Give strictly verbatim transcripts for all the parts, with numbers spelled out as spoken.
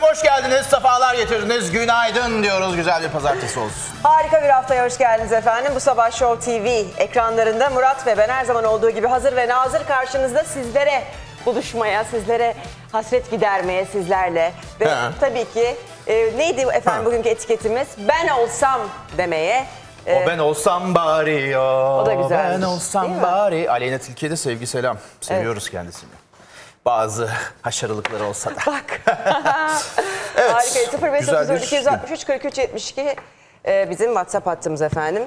Efendim hoş geldiniz, sefalar getirdiniz, günaydın diyoruz, güzel bir pazartesi olsun. Harika bir haftaya hoş geldiniz efendim. Bu Sabah Show T V ekranlarında Murat ve ben her zaman olduğu gibi hazır ve nazır karşınızda, sizlere buluşmaya, sizlere hasret gidermeye, sizlerle ve ha. tabii ki e, neydi efendim ha. bugünkü etiketimiz? Ben olsam demeye. O ee, ben olsam bari ya. O da güzelmiş. Ben olsam bari. Aleyna Tilki'ye de sevgi selam. Seviyoruz evet. kendisini. Bazı haşarılıkları olsa da. Bak. Evet. Harika. sıfır beş otuz dört iki altmış üç kırk üç yetmiş iki ee, bizim WhatsApp hattımız efendim.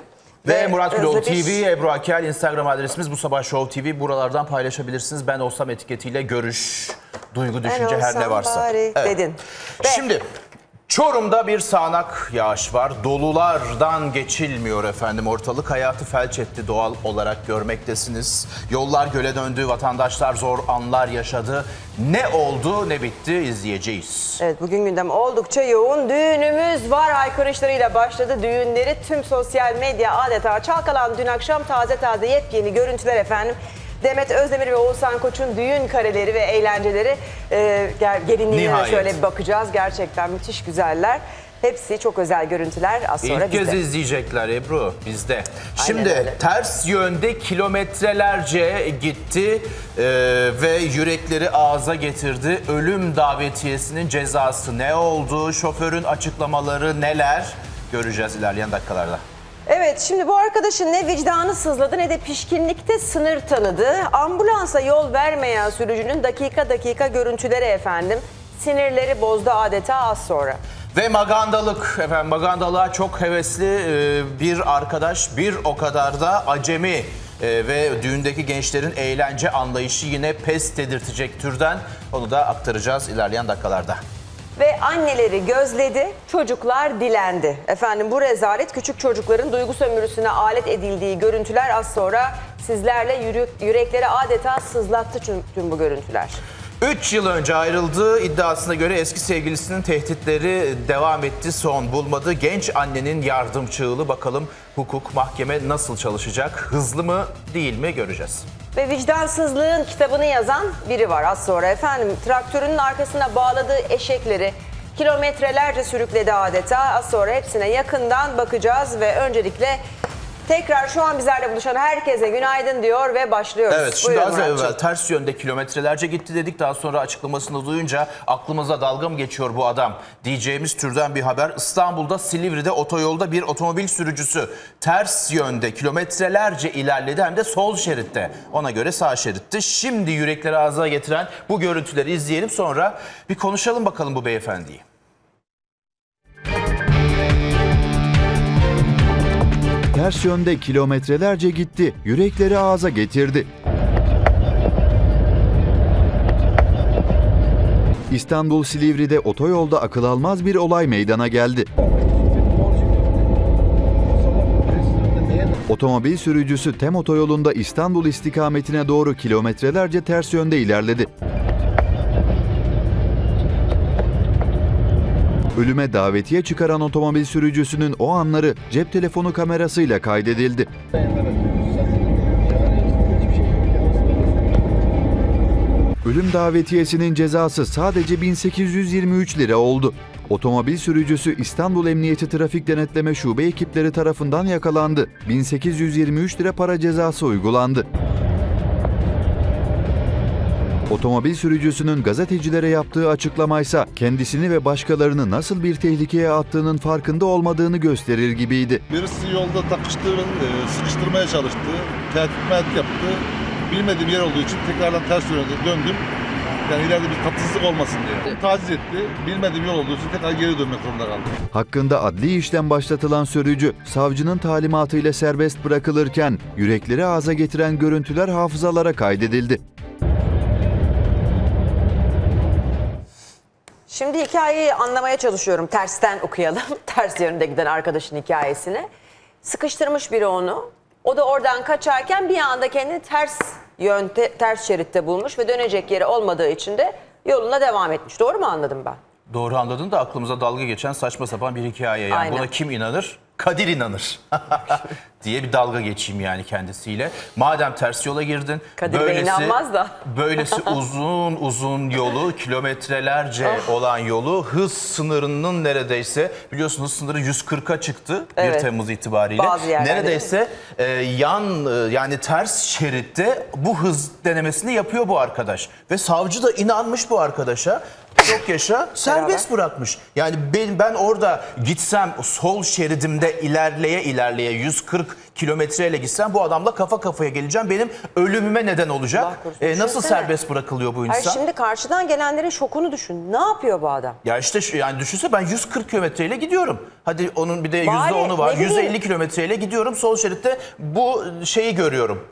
Ve, Ve Murat Güloğlu T V, Ebru Akel, Instagram adresimiz Bu Sabah Show T V. Buralardan paylaşabilirsiniz. Ben olsam etiketiyle görüş, duygu, düşünce her ne varsa. Evet. Dedin. Ve... Şimdi... Çorum'da bir sağanak yağış var. Dolulardan geçilmiyor efendim. Ortalık hayatı felç etti, doğal olarak görmektesiniz. Yollar göle döndü, vatandaşlar zor anlar yaşadı. Ne oldu, ne bitti izleyeceğiz. Evet, bugün gündem oldukça yoğun. Düğünümüz var haykırışlarıyla başladı. Düğünleri tüm sosyal medya adeta çalkalan. Dün akşam taze taze yepyeni görüntüler efendim. Demet Özdemir ve Oğuzhan Koç'un düğün kareleri ve eğlenceleri, e, gelinliğine şöyle bir bakacağız. Gerçekten müthiş güzeller. Hepsi çok özel görüntüler. Az sonra İlk bizde. kez izleyecekler Ebru bizde. Şimdi ters yönde kilometrelerce gitti e, ve yürekleri ağza getirdi. Ölüm davetiyesinin cezası ne oldu? Şoförün açıklamaları neler? Göreceğiz ilerleyen dakikalarda. Evet, şimdi bu arkadaşın ne vicdanı sızladı ne de pişkinlikte sınır tanıdı. Ambulansa yol vermeyen sürücünün dakika dakika görüntüleri efendim. Sinirleri bozdu adeta, az sonra. Ve magandalık efendim, magandalığa çok hevesli bir arkadaş, bir o kadar da acemi ve düğündeki gençlerin eğlence anlayışı yine pes dedirtecek türden, onu da aktaracağız ilerleyen dakikalarda. Ve anneleri gözledi, çocuklar dilendi. Efendim bu rezalet, küçük çocukların duygu sömürüsüne alet edildiği görüntüler az sonra sizlerle. Yürü, yürekleri adeta sızlattı tüm bu görüntüler. üç yıl önce ayrıldığı iddiasına göre eski sevgilisinin tehditleri devam etti, son bulmadı. Genç annenin yardım çığlığı, bakalım hukuk, mahkeme nasıl çalışacak? Hızlı mı, değil mi göreceğiz. Ve vicdansızlığın kitabını yazan biri var az sonra efendim. Traktörünün arkasına bağladığı eşekleri kilometrelerce sürükledi adeta. Az sonra hepsine yakından bakacağız ve öncelikle tekrar şu an bizlerle buluşan herkese günaydın diyor ve başlıyoruz. Evet, şimdi az evvel ters yönde kilometrelerce gitti dedik. Daha sonra açıklamasını duyunca aklımıza dalga mı geçiyor bu adam diyeceğimiz türden bir haber. İstanbul'da Silivri'de otoyolda bir otomobil sürücüsü ters yönde kilometrelerce ilerledi, hem de sol şeritte. Ona göre sağ şeritte. Şimdi yürekleri ağza getiren bu görüntüleri izleyelim, sonra bir konuşalım bakalım bu beyefendiyi. Ters yönde kilometrelerce gitti, yürekleri ağza getirdi. İstanbul Silivri'de otoyolda akıl almaz bir olay meydana geldi. Otomobil sürücüsü Tem otoyolunda İstanbul istikametine doğru kilometrelerce ters yönde ilerledi. Ölüme davetiye çıkaran otomobil sürücüsünün o anları cep telefonu kamerasıyla kaydedildi. Ölüm davetiyesinin cezası sadece bin sekiz yüz yirmi üç lira oldu. Otomobil sürücüsü İstanbul Emniyeti Trafik Denetleme Şube ekipleri tarafından yakalandı. bin sekiz yüz yirmi üç lira para cezası uygulandı. Otomobil sürücüsünün gazetecilere yaptığı açıklamaysa kendisini ve başkalarını nasıl bir tehlikeye attığının farkında olmadığını gösterir gibiydi. Birisi yolda takıştırın, sıkıştırmaya çalıştı, tehdit yaptı. Bilmediğim yer olduğu için tekrardan ters yöne döndüm. Yani ileride bir tatsızlık olmasın diye. Taciz etti, bilmediğim yol olduğu için tekrar geri dönmek zorunda kaldı. Hakkında adli işlem başlatılan sürücü, savcının talimatıyla serbest bırakılırken yürekleri ağza getiren görüntüler hafızalara kaydedildi. Şimdi hikayeyi anlamaya çalışıyorum. Tersten okuyalım. Ters yönde giden arkadaşın hikayesini. Sıkıştırmış biri onu. O da oradan kaçarken bir anda kendini ters yönde, ters şeritte bulmuş ve dönecek yeri olmadığı için de yoluna devam etmiş. Doğru mu anladım ben? Doğru anladın da aklımıza dalga geçen saçma sapan bir hikaye. Yani. Buna kim inanır? Kadir inanır. diye bir dalga geçeyim yani kendisiyle. Madem ters yola girdin, Kadir böylesi, inanmaz da. böylesi uzun uzun yolu, kilometrelerce of. olan yolu, hız sınırının neredeyse, biliyorsunuz hız sınırı yüz kırka çıktı, evet, bir Temmuz itibariyle. Neredeyse e, yan e, yani ters şeritte bu hız denemesini yapıyor bu arkadaş. Ve savcı da inanmış bu arkadaşa. Çok yaşa serbest Beraber. bırakmış. Yani ben, ben orada gitsem sol şeridimde ilerleye ilerleye yüz kırk kilometreyle gitsem bu adamla kafa kafaya geleceğim. Benim ölümüme neden olacak. E, nasıl serbest bırakılıyor bu insan? Hayır, şimdi karşıdan gelenlerin şokunu düşün. Ne yapıyor bu adam? Ya işte yani düşünse ben yüz kırk kilometreyle gidiyorum. Hadi onun bir de yüzde onu var. yüz elli kilometreyle gidiyorum. Sol şeritte bu şeyi görüyorum.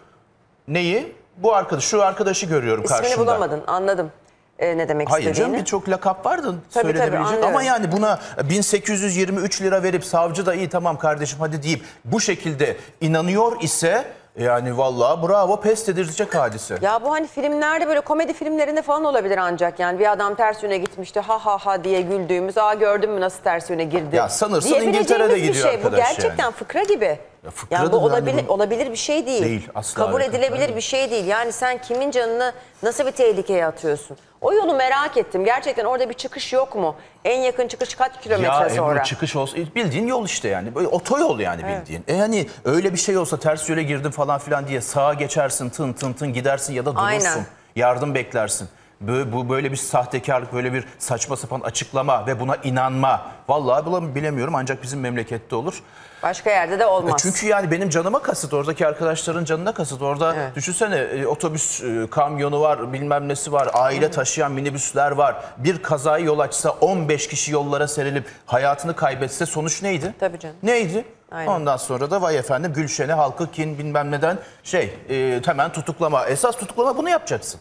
Neyi? Bu arkadaş, şu arkadaşı görüyorum karşımda. İsmini bulamadın, anladım. Ee, ne demek Hayır istediğini. Canım, birçok lakap vardı söylenebilecek ama yani buna bin sekiz yüz yirmi üç lira verip savcı da iyi tamam kardeşim hadi deyip bu şekilde inanıyor ise yani vallahi bravo, pes edilecek hadise. Ya bu hani filmlerde, böyle komedi filmlerinde falan olabilir ancak yani bir adam ters yöne gitmişti ha ha ha diye güldüğümüz, aa gördün mü nasıl ters yöne girdi. Ya sanırsın İngiltere'de gidiyor şey. arkadaş. Bu gerçekten yani. fıkra gibi. Ya fıkra yani bu olabilir, bu... olabilir bir şey değil. değil Kabul edilebilir yani. bir şey değil. Yani sen kimin canını nasıl bir tehlikeye atıyorsun? O yolu merak ettim. Gerçekten orada bir çıkış yok mu? En yakın çıkış kaç kilometre ya, sonra? Ya çıkış olsa bildiğin yol işte yani. Böyle otoyol yani bildiğin. Evet. E hani öyle bir şey olsa ters yöne girdim falan filan diye sağa geçersin, tın tın tın gidersin ya da durursun. Aynen. Yardım beklersin. Bu böyle bir sahtekarlık, böyle bir saçma sapan açıklama ve buna inanma. Vallahi bilemiyorum, ancak bizim memlekette olur. Başka yerde de olmaz. Çünkü yani benim canıma kasıt, oradaki arkadaşların canına kasıt. Orada evet. düşünsene otobüs kamyonu var, bilmem nesi var, aile taşıyan minibüsler var. Bir kazaya yol açsa on beş kişi yollara serilip hayatını kaybetse sonuç neydi? Tabii canım. Neydi? Aynen. Ondan sonra da vay efendim Gülşen'e halkı kin bilmem neden şey e, hemen tutuklama. Esas tutuklama, bunu yapacaksın.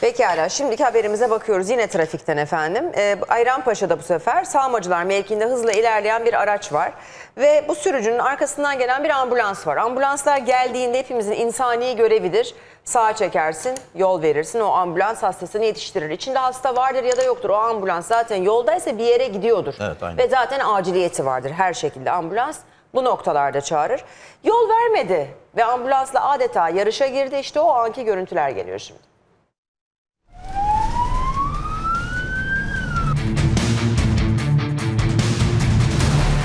Pekala, şimdiki haberimize bakıyoruz yine trafikten efendim. Ee, Ayrampaşa'da bu sefer Sağmacılar mevkiinde hızla ilerleyen bir araç var. Ve bu sürücünün arkasından gelen bir ambulans var. Ambulanslar geldiğinde hepimizin insani görevidir. Sağa çekersin, yol verirsin, o ambulans hastasını yetiştirir. İçinde hasta vardır ya da yoktur. O ambulans zaten yoldaysa bir yere gidiyordur. Evet, aynen. Ve zaten aciliyeti vardır her şekilde ambulans. Bu noktalarda çağırır. Yol vermedi ve ambulansla adeta yarışa girdi. İşte o anki görüntüler geliyor şimdi.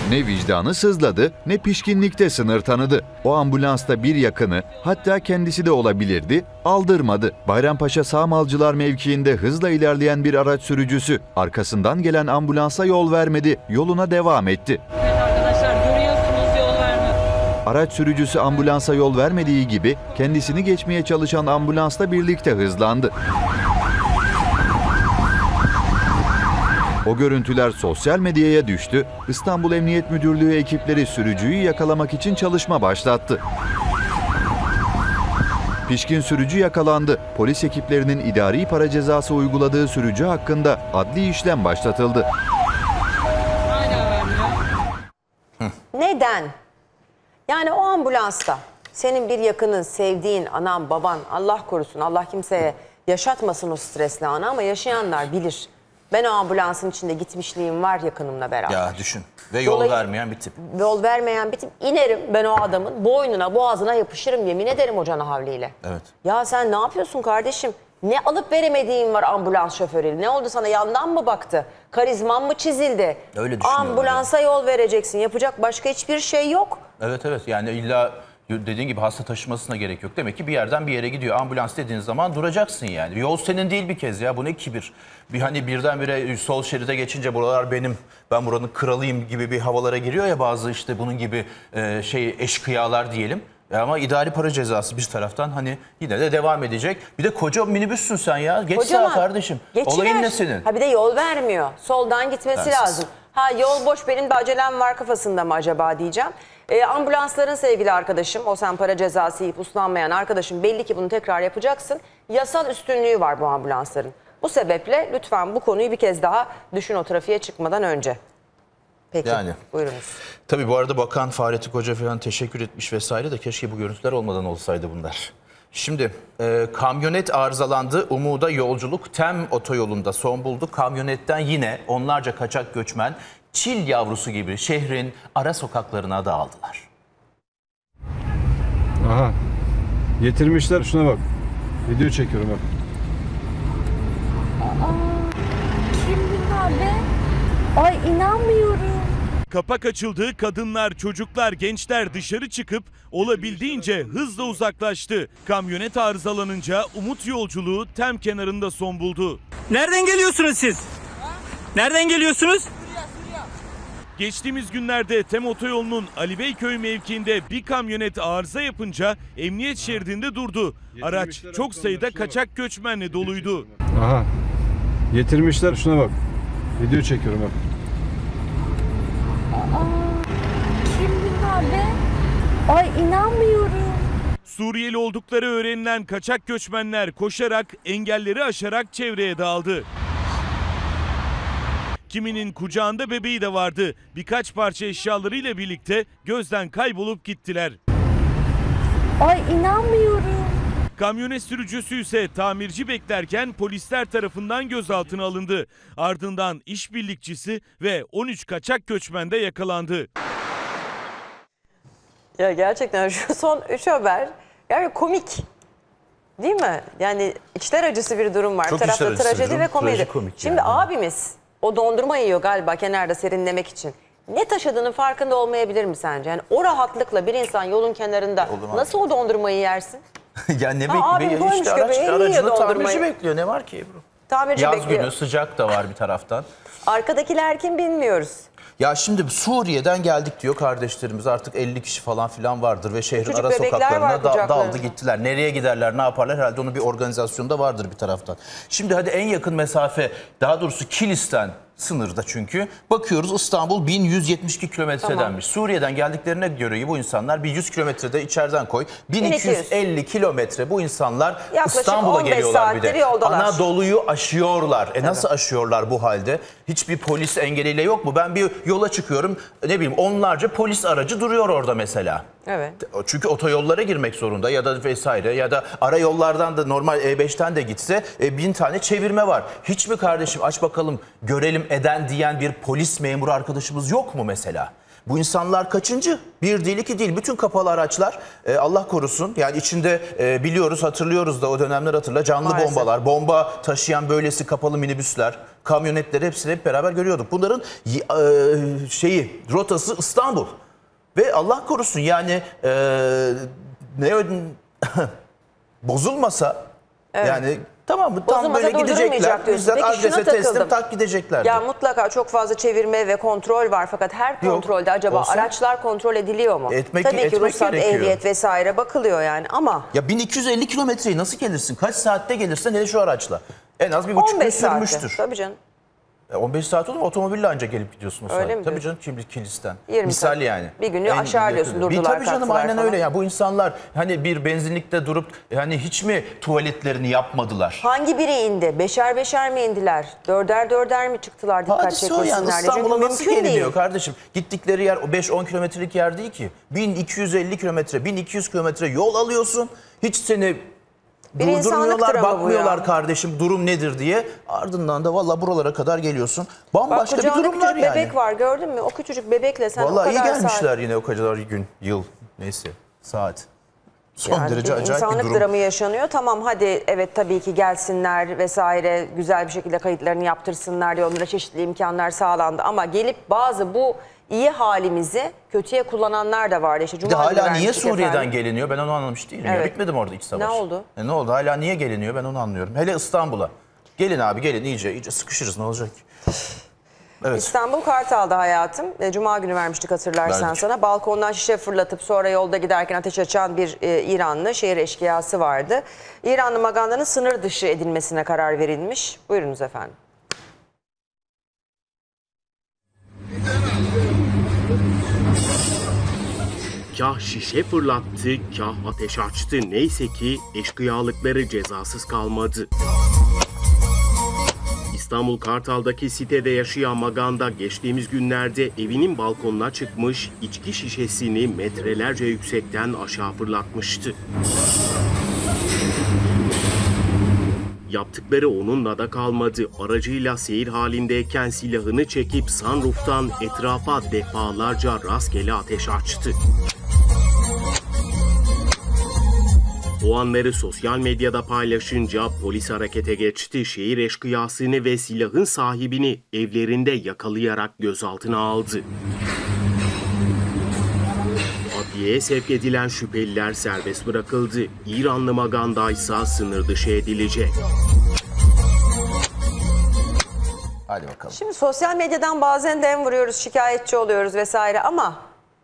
Ne vicdanı sızladı, ne pişkinlikte sınır tanıdı. O ambulansta bir yakını, hatta kendisi de olabilirdi, aldırmadı. Bayrampaşa Sağmalcılar mevkiinde hızla ilerleyen bir araç sürücüsü arkasından gelen ambulansa yol vermedi, yoluna devam etti. Araç sürücüsü ambulansa yol vermediği gibi kendisini geçmeye çalışan ambulansla birlikte hızlandı. O görüntüler sosyal medyaya düştü. İstanbul Emniyet Müdürlüğü ekipleri sürücüyü yakalamak için çalışma başlattı. Pişkin sürücü yakalandı. Polis ekiplerinin idari para cezası uyguladığı sürücü hakkında adli işlem başlatıldı. Neden? Yani o ambulansta senin bir yakının, sevdiğin, anan, baban, Allah korusun, Allah kimseye yaşatmasın o stresli anı ama yaşayanlar bilir. Ben o ambulansın içinde gitmişliğim var yakınımla beraber. Ya düşün. Ve yol Dolayı, vermeyen bir tip. Yol vermeyen bir tip. İnerim ben o adamın boynuna, boğazına yapışırım, yemin ederim o canı havliyle. Evet. Ya sen ne yapıyorsun kardeşim? Ne alıp veremediğin var ambulans şoförüyle? Ne oldu sana, yandan mı baktı? Karizman mı çizildi? Öyle düşünüyorum. Ambulansa yani. Yol vereceksin. Yapacak başka hiçbir şey yok. Evet evet, yani illa... Dediğin gibi hasta taşımasına gerek yok. Demek ki bir yerden bir yere gidiyor. Ambulans dediğin zaman duracaksın yani. Yol senin değil bir kez ya. Bu ne kibir? Bir hani birdenbire sol şeride geçince buralar benim, ben buranın kralıyım gibi bir havalara giriyor ya bazı işte bunun gibi e, şey eşkıyalar diyelim. Ama idari para cezası bir taraftan hani yine de devam edecek. Bir de koca minibüssün sen ya. Geç sağa kardeşim. Geçiver. Olayın ne senin? Ha bir de yol vermiyor. Soldan gitmesi Bensiz. lazım. Ha yol boş, benim de acelem var kafasında mı acaba diyeceğim. Ee, ambulansların sevgili arkadaşım, o sen para cezası yiyip uslanmayan arkadaşım, belli ki bunu tekrar yapacaksın. Yasal üstünlüğü var bu ambulansların. Bu sebeple lütfen bu konuyu bir kez daha düşün o trafiğe çıkmadan önce. Peki, yani, buyurunuz. Tabii bu arada Bakan Fahrettin Koca falan teşekkür etmiş vesaire de keşke bu görüntüler olmadan olsaydı bunlar. Şimdi e, kamyonet arızalandı, Umuda yolculuk TEM otoyolunda son buldu. Kamyonetten yine onlarca kaçak göçmen çil yavrusu gibi şehrin ara sokaklarına dağıldılar. Aha. Getirmişler, şuna bak. Video çekiyorum bak. Aa, kim bunlar be? Ay inanmıyorum. Kapak açıldı, kadınlar, çocuklar, gençler dışarı çıkıp olabildiğince hızla uzaklaştı. Kamyonet arızalanınca umut yolculuğu Tem kenarında son buldu. Nereden geliyorsunuz siz? Ha? Nereden geliyorsunuz? Suriye, Suriye. Geçtiğimiz günlerde Tem Otoyolu'nun Ali Beyköy mevkiinde bir kamyonet arıza yapınca emniyet ha. şeridinde durdu. Araç çok sayıda kaçak göçmenle doluydu. Aha. Getirmişler, şuna bak. Video çekiyorum bak. Aa, kim bunlar be? Ay inanmıyorum. Suriyeli oldukları öğrenilen kaçak göçmenler koşarak, engelleri aşarak çevreye dağıldı. Kiminin kucağında bebeği de vardı. Birkaç parça eşyalarıyla birlikte gözden kaybolup gittiler. Ay inanmıyorum. Kamyonet sürücüsü ise tamirci beklerken polisler tarafından gözaltına alındı. Ardından işbirlikçisi ve on üç kaçak göçmen de yakalandı. Ya gerçekten şu son üç haber yani komik. Değil mi? Yani içler acısı bir durum var. Çok tarafta trajedi, trajedi ve komedi. Trajikomik şimdi yani. Abimiz o dondurma yiyor galiba kenarda serinlemek için. Ne taşıdığının farkında olmayabilir mi sence? Yani o rahatlıkla bir insan yolun kenarında Olur nasıl abi. o dondurmayı yersin? Ya ne bekliyor? İşte araç, aracını tamirci bekliyor. Ne var ki Ebru? Tamirci Yaz bekliyor. Günü sıcak da var bir taraftan. Arkadakiler kim bilmiyoruz. Ya şimdi Suriye'den geldik diyor kardeşlerimiz. Artık elli kişi falan filan vardır ve şehrin Çocuk ara sokaklarına da, daldı gittiler. Nereye giderler, ne yaparlar? Herhalde onun bir organizasyonda vardır bir taraftan. Şimdi hadi en yakın mesafe, daha doğrusu Kilis'ten sınırda çünkü. Bakıyoruz İstanbul bin yüz yetmiş iki kilometredenmiş. Tamam. Suriye'den geldiklerine göre bu insanlar bir yüz kilometrede içeriden koy. bin iki yüz elli kilometre bu insanlar İstanbul'a geliyorlar bir de. Yoldalar. Anadolu'yu aşıyorlar. E evet. Nasıl aşıyorlar bu halde? Hiçbir polis engeliyle yok mu? Ben bir yola çıkıyorum, ne bileyim onlarca polis aracı duruyor orada mesela. Evet. Çünkü otoyollara girmek zorunda ya da vesaire ya da ara yollardan da normal E beşten de gitse e, bin tane çevirme var. Hiç mi kardeşim aç bakalım görelim eden diyen bir polis memuru arkadaşımız yok mu mesela? Bu insanlar kaçıncı? Bir değil iki değil. Bütün kapalı araçlar e, Allah korusun. Yani içinde e, biliyoruz hatırlıyoruz da o dönemler hatırla. Canlı Maalesef. bombalar, bomba taşıyan böylesi kapalı minibüsler, kamyonetleri hepsini hep beraber görüyorduk. Bunların e, şeyi rotası İstanbul. Ve Allah korusun yani e, ne bozulmasa evet. yani tamam mı tam böyle gidecekler. Bizden adrese teslim tak gidecekler. Ya mutlaka çok fazla çevirme ve kontrol var fakat her kontrolde Yok, acaba olsun. araçlar kontrol ediliyor mu? Etmek, Tabii ki ruhsat, ehliyet vesaire bakılıyor yani ama. Ya bin iki yüz elli kilometreyi nasıl gelirsin? Kaç saatte gelirsin hele şu araçla? En az bir buçuk gün sürmüştür. Tabii canım. on beş saat olur mu? Otomobille ancak gelip gidiyorsun o öyle mi? Tabii canım şimdi Kilis'ten. Misal tabii. yani. Bir günü aşağı alıyorsun durdular. Bir tabii canım aynen falan. öyle. Yani bu insanlar hani bir benzinlikte durup hani hiç mi tuvaletlerini yapmadılar? Hangi biri indi? Beşer beşer mi indiler? Dörder dörder mi çıktılar? Dikkat Hadisi çekilsinler. Yani İstanbul'a nasıl geliniyor kardeşim? Gittikleri yer beş on kilometrelik yer değil ki. bin iki yüz elli kilometre, bin iki yüz kilometre yol alıyorsun. Hiç seni... Bir Durdurmuyorlar, bakmıyorlar kardeşim durum nedir diye. Ardından da valla buralara kadar geliyorsun. Bambaşka Bak, bir durum var yani. Bebek var gördün mü? O küçücük bebekle sen Vallahi o kadar iyi gelmişler saat... yine o kadar gün, yıl, neyse saat. Son yani derece acayip bir durum. İnsanlık dramı yaşanıyor. Tamam hadi evet tabii ki gelsinler vesaire güzel bir şekilde kayıtlarını yaptırsınlar diye onlara çeşitli imkanlar sağlandı. Ama gelip bazı bu iyi halimizi kötüye kullananlar da vardı. İşte Cuma hala niye Suriye'den efendim. geliniyor ben onu anlamış değilim. Evet. Ya, bitmedi mi orada iç savaş? Ne oldu? E, ne oldu hala niye geliniyor ben onu anlıyorum. Hele İstanbul'a. Gelin abi gelin iyice iyice sıkışırız ne olacak ki? Evet. İstanbul Kartal'da hayatım. Cuma günü vermiştik hatırlarsan Verdik. sana. Balkondan şişe fırlatıp sonra yolda giderken ateş açan bir e, İranlı şehir eşkıyası vardı. İranlı magandanın sınır dışı edilmesine karar verilmiş. Buyurunuz efendim. Kah şişe fırlattı, kah ateş açtı. Neyse ki eşkıyalıkları cezasız kalmadı. İstanbul Kartal'daki sitede yaşayan maganda geçtiğimiz günlerde evinin balkonuna çıkmış, içki şişesini metrelerce yüksekten aşağı fırlatmıştı. Yaptıkları onunla da kalmadı. Aracıyla seyir halindeyken silahını çekip sunroof'tan etrafa defalarca rastgele ateş açtı. O anları sosyal medyada paylaşınca polis harekete geçti. Şehir eşkıyasını ve silahın sahibini evlerinde yakalayarak gözaltına aldı. Adliyeye sevk edilen şüpheliler serbest bırakıldı. İranlı Maganda ise sınır dışı edilecek. Hadi bakalım. Şimdi sosyal medyadan bazen dem vuruyoruz, şikayetçi oluyoruz vesaire ama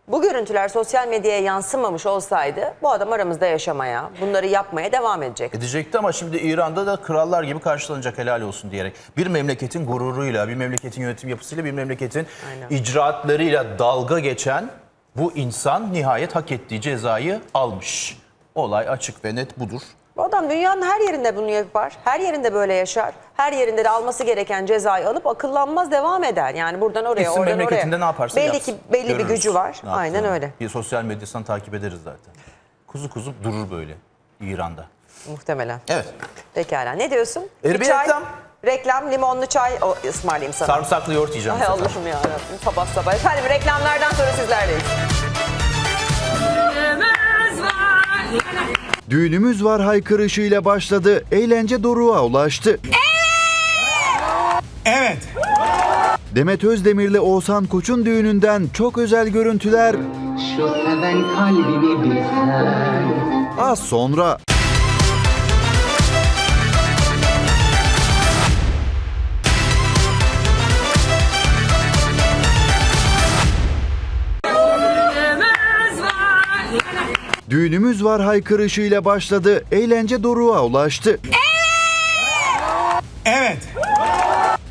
bu görüntüler sosyal medyaya yansımamış olsaydı bu adam aramızda yaşamaya, bunları yapmaya devam edecek. Edecekti ama şimdi İran'da da krallar gibi karşılanacak, helal olsun diyerek. Bir memleketin gururuyla, bir memleketin yönetim yapısıyla, bir memleketin aynen icraatlarıyla dalga geçen bu insan nihayet hak ettiği cezayı almış. Olay açık ve net budur. Bu adam dünyanın her yerinde bunu yapar, her yerinde böyle yaşar, her yerinde de alması gereken cezayı alıp akıllanmaz devam eder. Yani buradan oraya, İsim oradan oraya. Ne yaparsa belli yapsın, ki belli görürüz, bir gücü var. Ne aynen yapsın öyle. Bir sosyal medyasından takip ederiz zaten. Kuzu kuzu durur böyle İran'da. Muhtemelen. Evet. Pekala. Ne diyorsun? Bir çay, reklam. reklam, limonlu çay o, ısmarlayayım sana. Sarımsaklı yoğurt yiyeceğim. Hay Allah'ım ya. Sabah sabah. Efendim reklamlardan sonra sizlerleyiz. Düğünümüz var haykırışıyla başladı. Eğlence doruğa ulaştı. Evet. Evet. Demet Özdemir'le Oğuzhan Koç'un düğününden çok özel görüntüler. Şu seven kalbimi bilsen. Az sonra. Düğünümüz var haykırışıyla başladı. Eğlence doruğa ulaştı. Evet. Evet.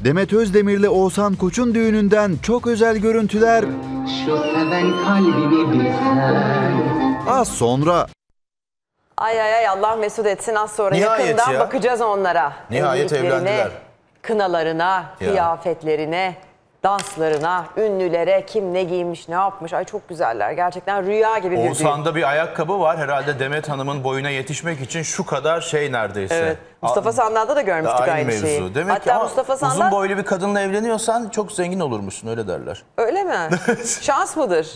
Demet Özdemir'le Oğuzhan Koç'un düğününden çok özel görüntüler. Şu seven kalbimi bilsen. Az sonra. Ay ay ay, Allah mesut etsin, az sonra nihayet yakından ya bakacağız onlara. Nihayet evlendiler. Kınalarına, ya. kıyafetlerine, danslarına, ünlülere, kim ne giymiş, ne yapmış. Ay çok güzeller. Gerçekten rüya gibi bir düğün. Oğuzhan'da bir ayakkabı var. Herhalde Demet Hanım'ın boyuna yetişmek için şu kadar şey neredeyse. Evet. Mustafa Sandal'da da görmüştük aynı, aynı mevzu şeyi. Demek hatta Mustafa Sandal... uzun boylu bir kadınla evleniyorsan çok zengin olurmuşsun, öyle derler. Öyle mi? Şans mıdır?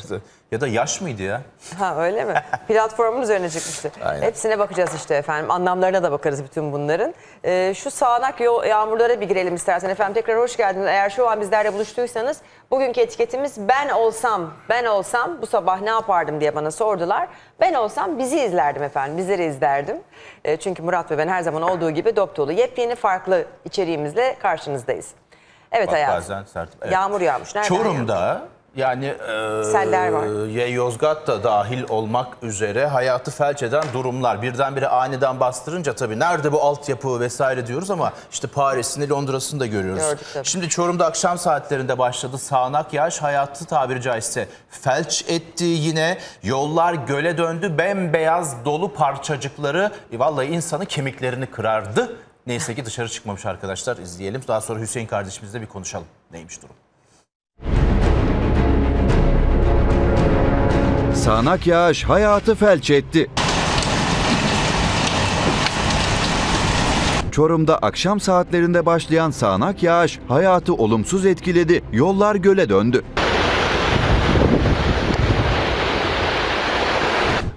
Ya da yaş mıydı ya? Ha öyle mi? Platformun üzerine çıkmıştı. Aynen. Hepsine bakacağız işte efendim. Anlamlarına da bakarız bütün bunların. Ee, şu sağanak yağmurlara bir girelim istersen efendim. Tekrar hoş geldiniz. Eğer şu an bizlerle buluştuysanız bugünkü etiketimiz ben olsam, ben olsam bu sabah ne yapardım diye bana sordular. Ben olsam bizi izlerdim efendim. Bizleri izlerdim. Ee, çünkü Murat ve ben her zaman olduğu gibi dop dolu, yepyeni farklı içeriğimizle karşınızdayız. Evet bak, hayatım. Bazen sert, evet. Yağmur yağmış. Nereden Çorum'da yağmur? Yani e, seller var. Yozgat da dahil olmak üzere hayatı felç eden durumlar. Birdenbire aniden bastırınca tabii nerede bu altyapı vesaire diyoruz ama işte Paris'ini, Londra'sını da görüyoruz. Gördük. Şimdi Çorum'da akşam saatlerinde başladı sağanak yağış, hayatı tabiri caizse felç etti yine. Yollar göle döndü, bembeyaz dolu parçacıkları e, vallahi insanı kemiklerini kırardı. Neyse ki dışarı çıkmamış arkadaşlar, izleyelim. Daha sonra Hüseyin kardeşimizle bir konuşalım neymiş durum. Sağanak yağış hayatı felç etti. Çorum'da akşam saatlerinde başlayan sağanak yağış hayatı olumsuz etkiledi. Yollar göle döndü.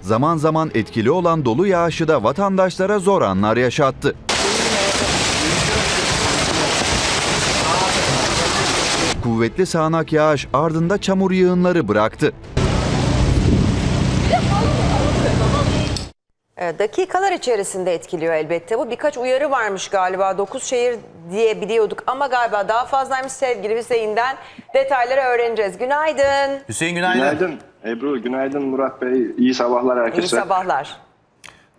Zaman zaman etkili olan dolu yağışı da vatandaşlara zor anlar yaşattı. Kuvvetli sağanak yağış ardında çamur yığınları bıraktı. Dakikalar içerisinde etkiliyor elbette bu. Birkaç uyarı varmış galiba. dokuz şehir diye biliyorduk ama galiba daha fazlaymış. Sevgili Hüseyin'den detayları öğreneceğiz. Günaydın. Hüseyin günaydın. Günaydın Ebru, günaydın Murat Bey. İyi sabahlar herkese. İyi sabahlar.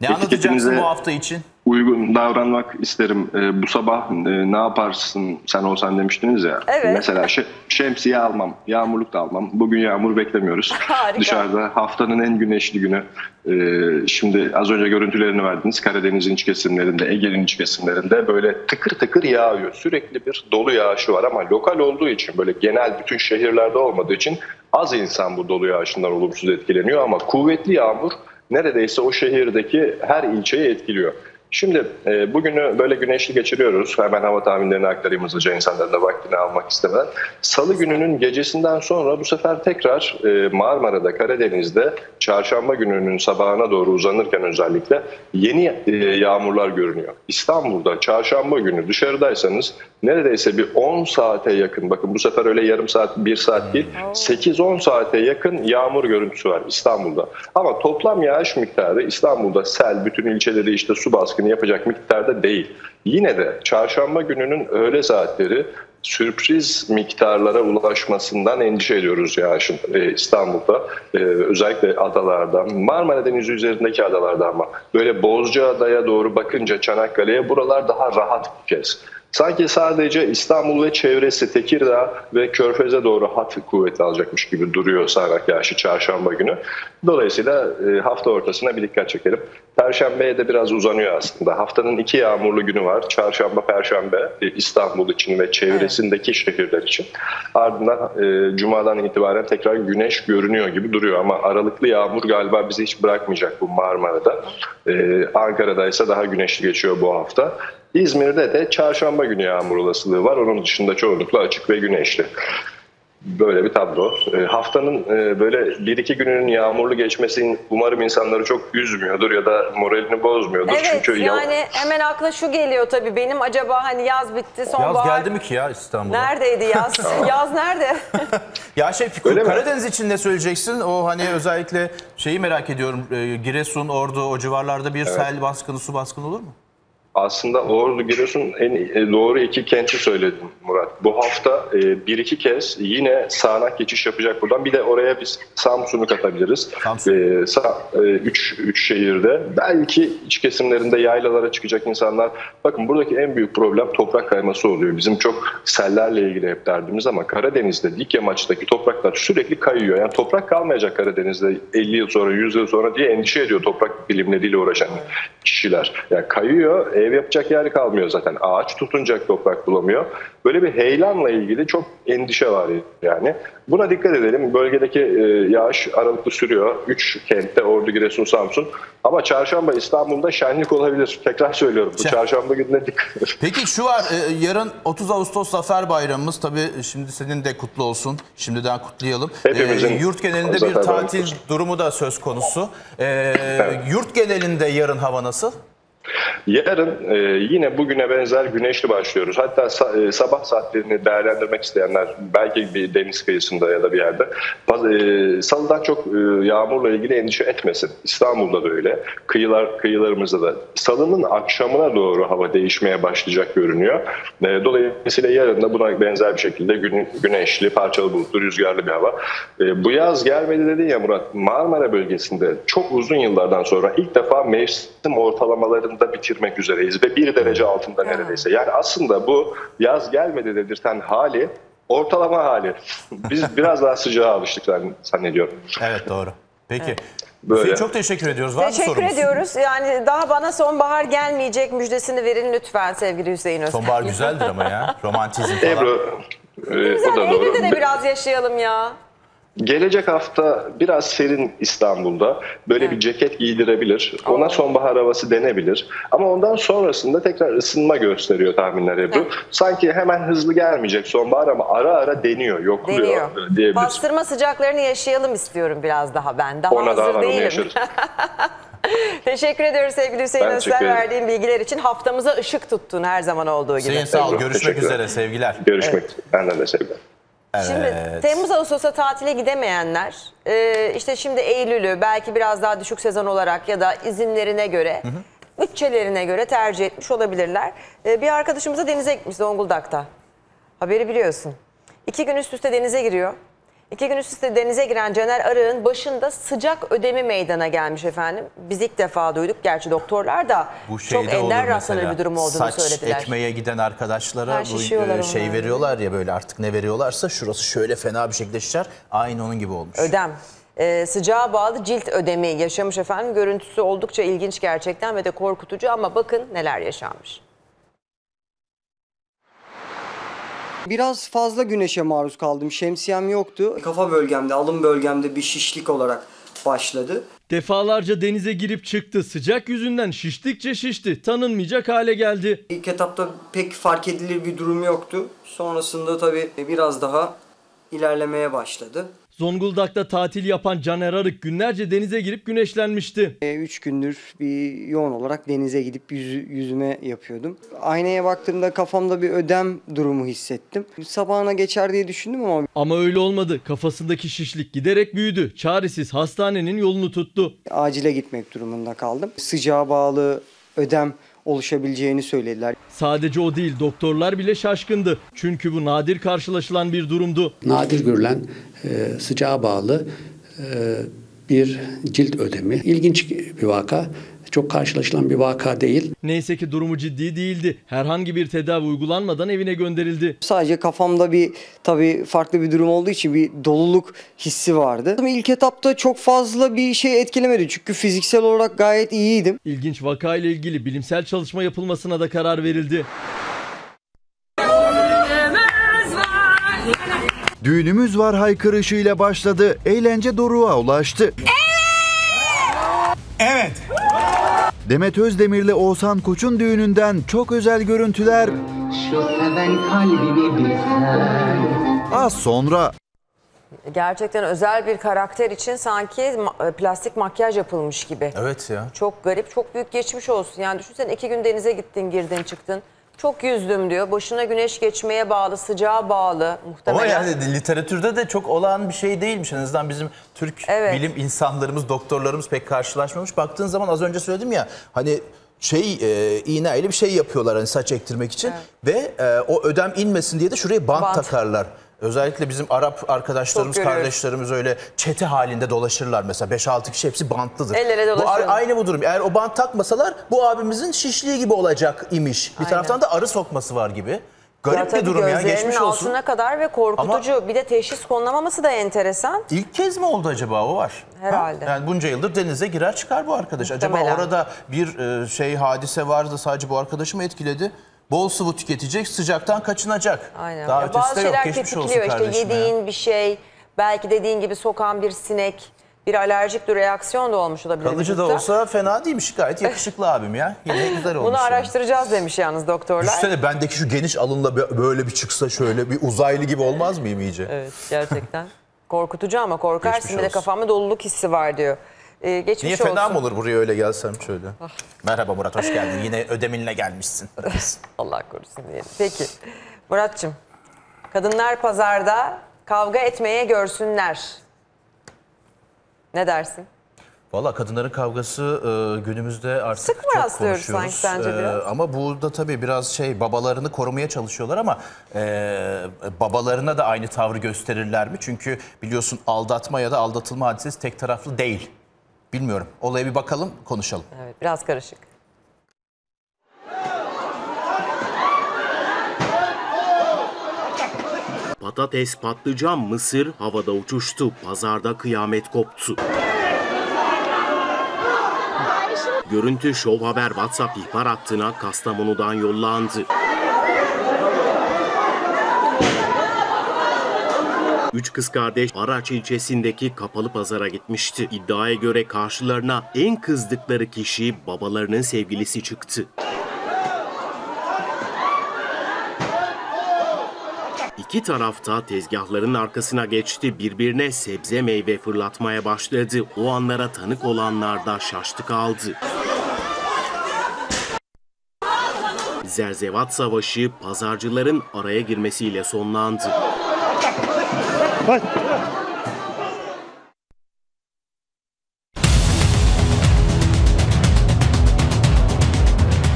Ne anlatacaksın bu hafta için? Uygun davranmak isterim. Ee, bu sabah e, ne yaparsın sen olsan demiştiniz ya. Evet. Mesela şemsiye almam, yağmurluk da almam. Bugün yağmur beklemiyoruz. Harika. Dışarıda haftanın en güneşli günü. Ee, şimdi az önce görüntülerini verdiniz. Karadeniz'in iç kesimlerinde, Ege'nin iç kesimlerinde böyle tıkır tıkır yağıyor. Sürekli bir dolu yağışı var ama lokal olduğu için, böyle genel bütün şehirlerde olmadığı için az insan bu dolu yağışından olumsuz etkileniyor ama kuvvetli yağmur neredeyse o şehirdeki her ilçeyi etkiliyor. Şimdi e, bugünü böyle güneşli geçiriyoruz. Hemen hava tahminlerini aktarayım hızlıca, insanların da vaktini almak istemeden. Salı gününün gecesinden sonra bu sefer tekrar e, Marmara'da, Karadeniz'de çarşamba gününün sabahına doğru uzanırken özellikle yeni e, yağmurlar görünüyor. İstanbul'da çarşamba günü dışarıdaysanız neredeyse bir on saate yakın, bakın bu sefer öyle yarım saat, bir saat değil, sekiz on saate yakın yağmur görüntüsü var İstanbul'da. Ama toplam yağış miktarı İstanbul'da sel, bütün ilçeleri işte su baskını yapacak miktarda değil. Yine de çarşamba gününün öğle saatleri sürpriz miktarlara ulaşmasından endişe ediyoruz yağışın ee, İstanbul'da. Ee, özellikle adalardan, Marmara Denizi üzerindeki adalardan, ama böyle Bozcaada'ya doğru bakınca, Çanakkale'ye, buralar daha rahat bir kez. Sanki sadece İstanbul ve çevresi, Tekirdağ ve Körfez'e doğru hat kuvveti alacakmış gibi duruyor sağanak yağışı çarşamba günü. Dolayısıyla hafta ortasına bir dikkat çekelim. Perşembeye de biraz uzanıyor aslında. Haftanın iki yağmurlu günü var. Çarşamba, Perşembe İstanbul için ve çevresindeki şehirler için. Ardından e, Cuma'dan itibaren tekrar güneş görünüyor gibi duruyor. Ama aralıklı yağmur galiba bizi hiç bırakmayacak bu Marmara'da. E, Ankara'da ise daha güneşli geçiyor bu hafta. İzmir'de de çarşamba günü yağmur olasılığı var. Onun dışında çoğunlukla açık ve güneşli. Böyle bir tablo. E, haftanın e, böyle bir iki gününün yağmurlu geçmesi umarım insanları çok üzmüyordur ya da moralini bozmuyordur. Evet, çünkü yani hemen akla şu geliyor tabii benim, acaba hani yaz bitti, sonbahar. Yaz geldi mi ki ya İstanbul'a? Neredeydi yaz? Yaz nerede? Ya şey Fikri, Karadeniz için ne söyleyeceksin? O hani özellikle şeyi merak ediyorum. E, Giresun, Ordu, o civarlarda bir evet. sel baskını, su baskını olur mu? Aslında Ordu, Giresun en doğru iki kenti söyledim Murat. Bu hafta bir iki kez yine sağanak geçiş yapacak buradan. Bir de oraya biz Samsun'u katabiliriz. Samsun. Ee, üç, üç şehirde. Belki iç kesimlerinde yaylalara çıkacak insanlar. Bakın buradaki en büyük problem toprak kayması oluyor. Bizim çok sellerle ilgili hep derdimiz ama Karadeniz'de dik yamaçtaki topraklar sürekli kayıyor. Yani toprak kalmayacak Karadeniz'de elli yıl sonra, yüz yıl sonra diye endişe ediyor toprak bilimleriyle uğraşan kişiler. Yani kayıyor. Ev yapacak yer kalmıyor zaten. Ağaç tutunacak toprak bulamıyor. Böyle bir heyelanla ilgili çok endişe var yani. Buna dikkat edelim. Bölgedeki yağış aralıklı sürüyor. Üç kentte Ordu, Giresun, Samsun. Ama çarşamba İstanbul'da şenlik olabilir. Tekrar söylüyorum. Bu çarşamba gününe dikkat edin. Peki şu var. Yarın otuz Ağustos Zafer Bayramımız. Tabii şimdi senin de kutlu olsun. Şimdiden kutlayalım. Hepimizin e, yurt genelinde bir tatil bayramı durumu da söz konusu. E, evet. Yurt genelinde yarın hava nasıl? Yarın e, yine bugüne benzer güneşli başlıyoruz. Hatta sa e, sabah saatlerini değerlendirmek isteyenler belki bir deniz kıyısında ya da bir yerde e, salıdan çok e, yağmurla ilgili endişe etmesin. İstanbul'da da öyle. Kıyılar, kıyılarımızda da. Salının akşamına doğru hava değişmeye başlayacak görünüyor. E, dolayısıyla yarın da buna benzer bir şekilde gün, güneşli, parçalı bulutlu, rüzgarlı bir hava. E, bu yaz gelmedi dedin ya Murat. Marmara bölgesinde çok uzun yıllardan sonra ilk defa mevsim ortalamalarında da bitirmek üzereyiz ve bir derece altında neredeyse. Yani aslında bu yaz gelmedi dedirten hali ortalama hali. Biz biraz daha sıcağa alıştık zannediyorum. Evet, doğru. Peki. Evet. Böyle. Çok teşekkür ediyoruz. Var teşekkür mı ediyoruz. Yani daha bana sonbahar gelmeyecek müjdesini verin lütfen sevgili Hüseyin Öztürk. Sonbahar güzeldir ama ya. Romantizm falan. Ebru. Güzel. O da doğru. Eylül'de de biraz yaşayalım ya. Gelecek hafta biraz serin İstanbul'da, böyle bir ceket giydirebilir, ona sonbahar havası denebilir ama ondan sonrasında tekrar ısınma gösteriyor tahminler Ebru. Sanki hemen hızlı gelmeyecek sonbahar ama ara ara deniyor, yokluyor deniyor diyebiliriz. Bastırma sıcaklarını yaşayalım istiyorum biraz daha, ben daha ona hazır daha var, değilim. Teşekkür ediyoruz sevgili Hüseyin Öztürk, verdiğin bilgiler için. Haftamıza ışık tuttun her zaman olduğu gibi. Hüseyin sağ ol, görüşmek üzere, sevgiler. Görüşmek üzere, evet. Benden de sevgiler. Evet. Şimdi Temmuz-Ağustos'a tatile gidemeyenler işte şimdi Eylül'ü belki biraz daha düşük sezon olarak ya da izinlerine göre, hı hı, bütçelerine göre tercih etmiş olabilirler. Bir arkadaşımız da denize gitmiş Zonguldak'ta. Haberi biliyorsun. İki gün üst üste denize giriyor. İki gün üst üste denize giren Caner Arık'ın başında sıcak ödemi meydana gelmiş efendim. Biz ilk defa duyduk. Gerçi doktorlar da bu çok ender rastlanan bir durum olduğunu saç söylediler. Saç ekmeye giden arkadaşlara bu şey onlar veriyorlar ya, böyle artık ne veriyorlarsa şurası şöyle fena bir şekilde şişer. Aynı onun gibi olmuş. Ödem. Ee, sıcağa bağlı cilt ödemi yaşamış efendim. Görüntüsü oldukça ilginç gerçekten ve de korkutucu ama bakın neler yaşanmış. Biraz fazla güneşe maruz kaldım. Şemsiyem yoktu. Kafa bölgemde, alın bölgemde bir şişlik olarak başladı. Defalarca denize girip çıktı. Sıcak yüzünden şiştikçe şişti. Tanınmayacak hale geldi. İlk etapta pek fark edilir bir durum yoktu. Sonrasında tabii biraz daha ilerlemeye başladı. Zonguldak'ta tatil yapan Caner Arık günlerce denize girip güneşlenmişti. Üç gündür bir yoğun olarak denize gidip yüz, yüzüme yapıyordum. Aynaya baktığımda kafamda bir ödem durumu hissettim. Sabahına geçer diye düşündüm ama... Ama öyle olmadı. Kafasındaki şişlik giderek büyüdü. Çaresiz hastanenin yolunu tuttu. Acile gitmek durumunda kaldım. Sıcağa bağlı ödem oluşabileceğini söylediler. Sadece o değil, doktorlar bile şaşkındı. Çünkü bu nadir karşılaşılan bir durumdu. Nadir görülen e, sıcağa bağlı e, bir cilt ödemi. İlginç bir vaka. Çok karşılaşılan bir vaka değil. Neyse ki durumu ciddi değildi. Herhangi bir tedavi uygulanmadan evine gönderildi. Sadece kafamda bir tabii farklı bir durum olduğu için bir doluluk hissi vardı. İlk etapta çok fazla bir şey etkilemedi çünkü fiziksel olarak gayet iyiydim. İlginç vaka ile ilgili bilimsel çalışma yapılmasına da karar verildi. Düğünümüz var haykırışıyla başladı. Eğlence doruğa ulaştı. Evet. Demet Özdemir'le Oğuzhan Koç'un düğününden çok özel görüntüler az sonra. Gerçekten özel bir karakter için sanki plastik makyaj yapılmış gibi. Evet ya. Çok garip, çok büyük geçmiş olsun. Yani düşünsene iki gün denize gittin, girdin, çıktın. Çok yüzdüm diyor. Başına güneş geçmeye bağlı, sıcağa bağlı muhtemelen. Ama yani literatürde de çok olağan bir şey değilmiş. En azından bizim Türk evet. bilim insanlarımız, doktorlarımız pek karşılaşmamış. Baktığın zaman az önce söyledim ya hani şey e, iğne ile bir şey yapıyorlar hani saç ektirmek için. Evet. Ve e, o ödem inmesin diye de şuraya bant, bant. takarlar. Özellikle bizim Arap arkadaşlarımız, kardeşlerimiz öyle çete halinde dolaşırlar mesela. beş altı kişi hepsi bantlıdır. Ellere bu, aynı bu durum. Eğer o bant takmasalar bu abimizin şişliği gibi olacak imiş. Bir Aynen. taraftan da arı sokması var gibi. Garip ya bir durum ya, geçmiş olsun. Altına kadar ve korkutucu. Ama bir de teşhis konulamaması da enteresan. İlk kez mi oldu acaba, o var? Herhalde. Ha? Yani bunca yıldır denize girer çıkar bu arkadaş. Muhtemelen. Acaba orada bir şey hadise vardı, sadece bu arkadaşı mı etkiledi? Bol sıvı tüketecek, sıcaktan kaçınacak. Aynen. Daha ötesi de yok, geçmiş olsun kardeşim. İşte yediğin ya. bir şey, belki dediğin gibi sokan bir sinek, bir alerjik bir reaksiyon da olmuş olabilir. Kalıcı da olsa fena değilmiş, gayet yakışıklı abim ya. Yine güzel olmuş. Bunu araştıracağız yani. demiş yalnız doktorlar. Düşünsene bendeki şu geniş alınla böyle bir çıksa şöyle bir uzaylı gibi olmaz mıyım iyice? Evet gerçekten. Korkutucu ama korkarsın, bir de kafamda doluluk hissi var diyor. Ee, geçmiş Niye olsun. fena mı olur buraya öyle gelsem şöyle? Ah. Merhaba Murat, hoş geldin. Yine ödeminle gelmişsin. Allah korusun diyelim. Peki Murat'cığım, kadınlar pazarda kavga etmeye görsünler. Ne dersin? Valla kadınların kavgası e, günümüzde artık Sık çok konuşuyoruz. Sanki sence biraz? E, ama burada tabii biraz şey, babalarını korumaya çalışıyorlar ama e, babalarına da aynı tavrı gösterirler mi? Çünkü biliyorsun aldatma ya da aldatılma hadisesi tek taraflı değil. Bilmiyorum. Olaya bir bakalım, konuşalım. Evet, biraz karışık. Patates, patlıcan, mısır havada uçuştu. Pazarda kıyamet koptu. Görüntü Şov Haber WhatsApp ihbar hattına Kastamonu'dan yollandı. Üç kız kardeş Araç ilçesindeki kapalı pazara gitmişti. İddiaya göre karşılarına en kızdıkları kişi babalarının sevgilisi çıktı. İki tarafta tezgahların arkasına geçti. Birbirine sebze meyve fırlatmaya başladı. O anlara tanık olanlar da şaştı kaldı. Zerzevat Savaşı pazarcıların araya girmesiyle sonlandı. Bak.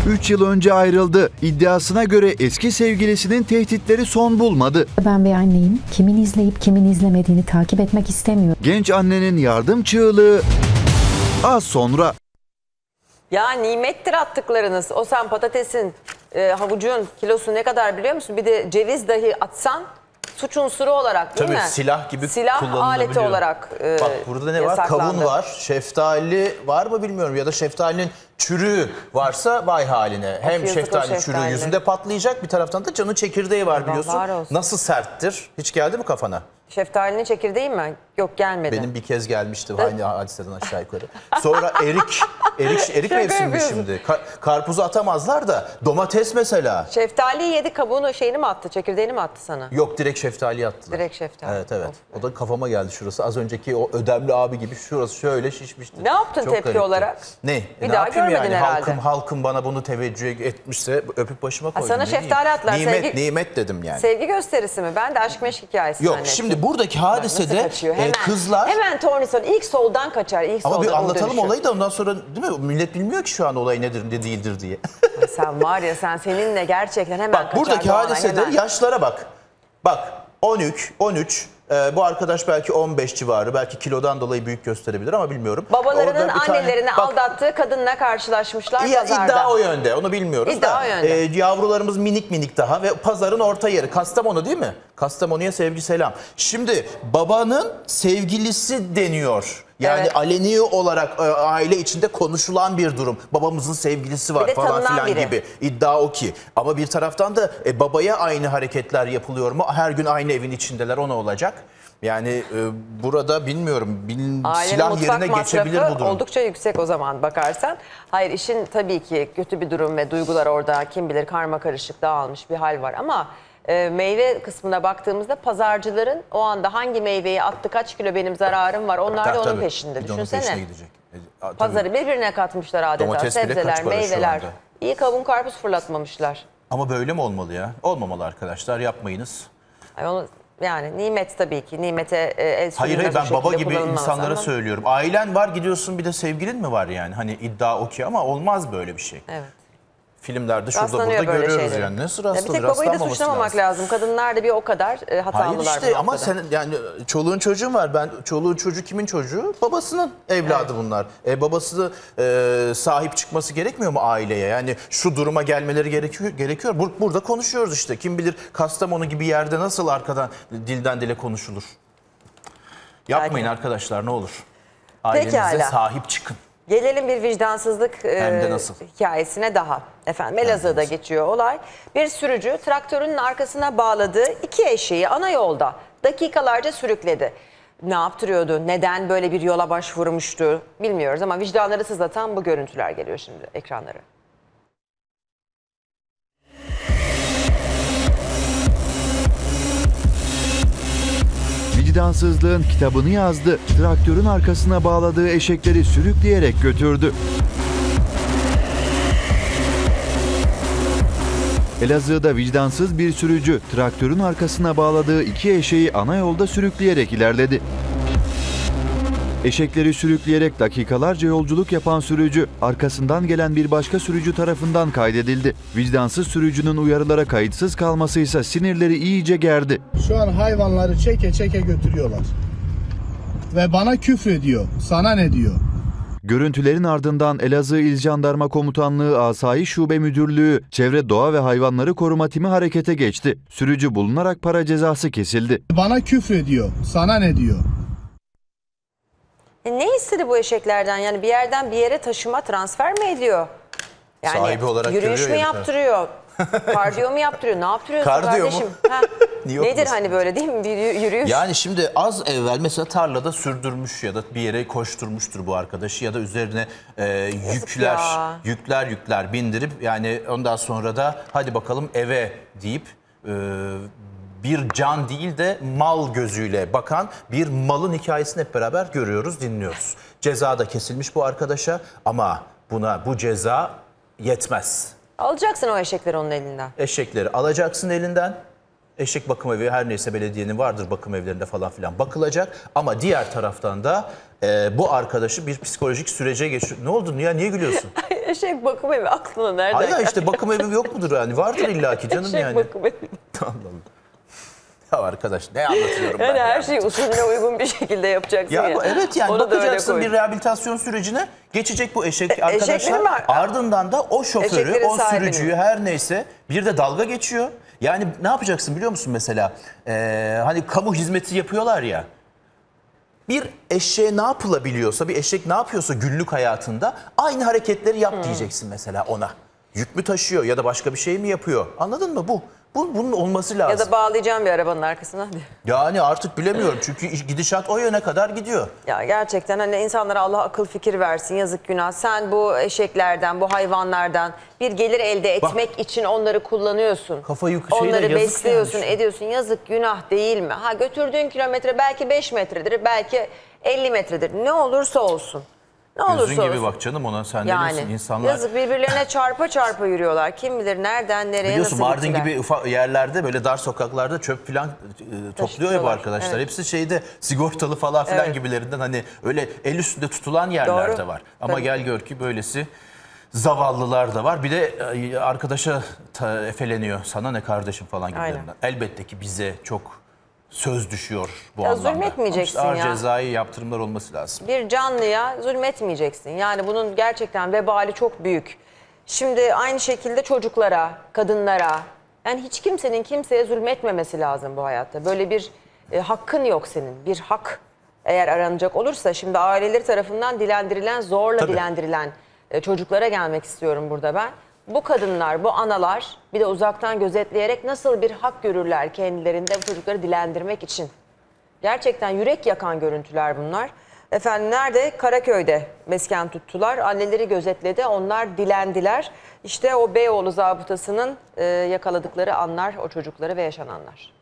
üç yıl önce ayrıldı. İddiasına göre eski sevgilisinin tehditleri son bulmadı. Ben bir anneyim. Kimin izleyip kimin izlemediğini takip etmek istemiyorum. Genç annenin yardım çığlığı az sonra. Ya nimettir attıklarınız. O sen patatesin, e, havucun kilosu ne kadar biliyor musun? Bir de ceviz dahi atsan suç unsuru olarak değil Tabii, mi? Tabii silah gibi silah kullanılabiliyor. Silah aleti olarak e, Bak burada ne var? Kavun var, şeftali var mı bilmiyorum ya da şeftalinin çürüğü varsa vay haline. Hem şeftali çürüğü yüzünde patlayacak, bir taraftan da canın çekirdeği var, biliyorsun. Var, nasıl serttir? Hiç geldi mi kafana? Şeftalinin çekirdeği mi? Yok, gelmedi. Benim bir kez gelmişti aynı hadiseden aşağı yukarı. Sonra erik, erik, erik mevsimdi şimdi. Ka karpuzu atamazlar da domates mesela. Şeftaliyi yedi, kabuğunu şeyini mi attı, çekirdeğini mi attı sana? Yok, direkt şeftali attı. Direkt şeftali. Evet evet. Of. O da kafama geldi şurası. Az önceki o ödemli abi gibi şurası şöyle şişmişti. Ne yaptın çok tepki garipti olarak? Ne? Bir ne daha görmedin yani herhalde. Halkım, halkım bana bunu teveccüh etmişse öpüp başıma koydum. Ha, sana şeftali atlar. Nimet, sevgi, nimet dedim yani. Sevgi gösterisi mi? Ben de aşk meşk hikayesi. Yok zannettim. Şimdi buradaki hadisede e, kızlar... Hemen Tornison ilk soldan kaçar. İlk ama soldan bir anlatalım dönüşü. Olayı da ondan sonra değil mi? Millet bilmiyor ki şu an olay nedir ne değildir diye. Sen var ya, sen seninle gerçekten hemen bak, kaçar. Buradaki hadisede hemen. Yaşlara bak. Bak on üç, on üç e, bu arkadaş belki on beş civarı, belki kilodan dolayı büyük gösterebilir ama bilmiyorum. Babalarının annelerini tane, bak, aldattığı kadınla karşılaşmışlar ya, pazarda. İddia o yönde, onu bilmiyoruz iddia da. O yönde. E, yavrularımız minik minik daha ve pazarın orta yeri Kastamonu değil mi? Kastamonu'ya sevgi selam. Şimdi babanın sevgilisi deniyor. Yani evet, aleni olarak aile içinde konuşulan bir durum. Babamızın sevgilisi var falan filan biri gibi. İddia o ki. Ama bir taraftan da e, babaya aynı hareketler yapılıyor mu? Her gün aynı evin içindeler, ona olacak. Yani e, burada bilmiyorum. Bil, silah yerine geçebilir bu durum. Oldukça yüksek o zaman bakarsan. Hayır, işin tabii ki kötü bir durum ve duygular orada kim bilir karma karışık dağılmış bir hal var ama... Meyve kısmına baktığımızda pazarcıların o anda hangi meyveyi attı, kaç kilo benim zararım var, onlar tak, da onun tabii peşinde. Düşünsene. Peşine gidecek. E, pazarı birbirine katmışlar adeta. Domates, sebzeler, meyveler. İyi kavun, karpuz fırlatmamışlar. Ama böyle mi olmalı ya? Olmamalı arkadaşlar, yapmayınız. Ay onu... Yani nimet tabii ki. Nimete el sürülmez. Hayır hayır, ben baba gibi insanlara ama söylüyorum. Ailen var, gidiyorsun bir de sevgilin mi var yani? Hani iddia o ki ama olmaz böyle bir şey. Evet. Filmlerde şurada burada görüyoruz şeyleri yani. Nasıl rastlanır? Ya bir tek babayı da suçlamamak lazım. lazım. Kadınlar da bir o kadar e, hatalılar. Hayır işte ama sen yani çoluğun çocuğun var. Ben çoluğun çocuğu kimin çocuğu? Babasının evladı evet, bunlar. E, babası e, sahip çıkması gerekmiyor mu aileye? Yani şu duruma gelmeleri gerekiyor. gerekiyor. Bur burada konuşuyoruz işte. Kim bilir Kastamonu gibi yerde nasıl arkadan dilden dile konuşulur. Yapmayın yani arkadaşlar, ne olur. Ailenize pekala sahip çıkın. Gelelim bir vicdansızlık e, hikayesine daha. Efendim Elazığ'da geçiyor olay. Bir sürücü traktörünün arkasına bağladığı iki eşeği ana yolda dakikalarca sürükledi. Ne yaptırıyordu? Neden böyle bir yola başvurmuştu? Bilmiyoruz ama vicdanları sızlatan bu görüntüler geliyor şimdi ekranlara. Vicdansızlığın kitabını yazdı, traktörün arkasına bağladığı eşekleri sürükleyerek götürdü. Elazığ'da vicdansız bir sürücü, traktörün arkasına bağladığı iki eşeği ana yolda sürükleyerek ilerledi. Eşekleri sürükleyerek dakikalarca yolculuk yapan sürücü, arkasından gelen bir başka sürücü tarafından kaydedildi. Vicdansız sürücünün uyarılara kayıtsız kalması ise sinirleri iyice gerdi. Şu an hayvanları çeke çeke götürüyorlar. Ve bana küfrediyor. Sana ne diyor? Görüntülerin ardından Elazığ İl Jandarma Komutanlığı Asayiş Şube Müdürlüğü, Çevre Doğa ve Hayvanları Koruma Timi harekete geçti. Sürücü bulunarak para cezası kesildi. Bana küfrediyor. Sana ne diyor? Ne istedi bu eşeklerden? Yani bir yerden bir yere taşıma, transfer mi ediyor? Yani sahibi olarak yürüyüş mü yaptırıyor? Kardiyo mu yaptırıyor? Ne yaptırıyorsun kardiyo kardeşim? Nedir hani böyle değil mi? Bir yürüyüş. Yani şimdi az evvel mesela tarlada sürdürmüş ya da bir yere koşturmuştur bu arkadaşı ya da üzerine e, yükler, ya. yükler yükler bindirip yani ondan sonra da hadi bakalım eve deyip e, bir can değil de mal gözüyle bakan bir malın hikayesini hep beraber görüyoruz, dinliyoruz. Ceza da kesilmiş bu arkadaşa ama buna bu ceza yetmez. Alacaksın o eşekleri onun elinden. Eşekleri alacaksın elinden. Eşek bakım evi her neyse belediyenin vardır bakım evlerinde falan filan bakılacak. Ama diğer taraftan da e, bu arkadaşı bir psikolojik sürece geçiyor. Ne oldu ya, niye gülüyorsun? Eşek bakım evi aklına nereden? Hayır işte bakım evi yok mudur yani? Vardır illaki canım eşek yani. Eşek bakım evi. Anladım. Ya arkadaş ne anlatıyorum yani ben her ya şeyi usulüne uygun bir şekilde yapacaksın ya. Ya. Evet yani onu bakacaksın bir rehabilitasyon sürecine geçecek bu eşek e, arkadaşlar. Ardından da o şoförü, eşeklerin o sahibini, sürücüyü her neyse bir de dalga geçiyor. Yani ne yapacaksın biliyor musun mesela? Ee, hani kamu hizmeti yapıyorlar ya. Bir eşeğe ne yapılabiliyorsa, bir eşek ne yapıyorsa günlük hayatında aynı hareketleri yap hmm. diyeceksin mesela ona. Yük mü taşıyor ya da başka bir şey mi yapıyor? Anladın mı bu? Bu, bunun olması lazım. Ya da bağlayacağım bir arabanın arkasına. Yani artık bilemiyorum çünkü gidişat o yöne kadar gidiyor. Ya gerçekten hani insanlara Allah akıl fikir versin, yazık günah. Sen bu eşeklerden, bu hayvanlardan bir gelir elde etmek Bak, için onları kullanıyorsun. Kafayı onları besliyorsun, yani ediyorsun. Yazık günah değil mi? Ha, götürdüğün kilometre belki beş metredir, belki elli metredir. Ne olursa olsun. Ne Gözün gibi olsun. Bak canım ona sen yani, ne insanlar. Yazık birbirlerine çarpa çarpa yürüyorlar. Kim bilir nereden nereye Biliyorsun, nasıl gittiler. Mardin gibi ufak yerlerde böyle dar sokaklarda çöp falan e, topluyor ya bu arkadaşlar. Evet. Hepsi şeyde sigortalı falan filan evet. gibilerinden hani öyle el üstünde tutulan yerler de var. Ama Tabii. gel gör ki böylesi zavallılar da var. Bir de e, arkadaşa ta, efeleniyor sana ne kardeşim falan gibilerinden. Aynen. Elbette ki bize çok... Söz düşüyor bu ya anlamda. Zulmetmeyeceksin ağır ya. Cezai yaptırımlar olması lazım. Bir canlıya zulmetmeyeceksin. Yani bunun gerçekten vebali çok büyük. Şimdi aynı şekilde çocuklara, kadınlara. Yani hiç kimsenin kimseye zulmetmemesi lazım bu hayatta. Böyle bir e, hakkın yok senin. Bir hak eğer aranacak olursa. Şimdi aileleri tarafından dilendirilen, zorla Tabii. dilendirilen e, çocuklara gelmek istiyorum burada ben. Bu kadınlar, bu analar bir de uzaktan gözetleyerek nasıl bir hak görürler kendilerinde bu çocukları dilendirmek için? Gerçekten yürek yakan görüntüler bunlar. Efendim nerede? Karaköy'de mesken tuttular. Anneleri gözetledi. Onlar dilendiler. İşte o Beyoğlu zabıtasının e, yakaladıkları anlar, o çocukları ve yaşananlar.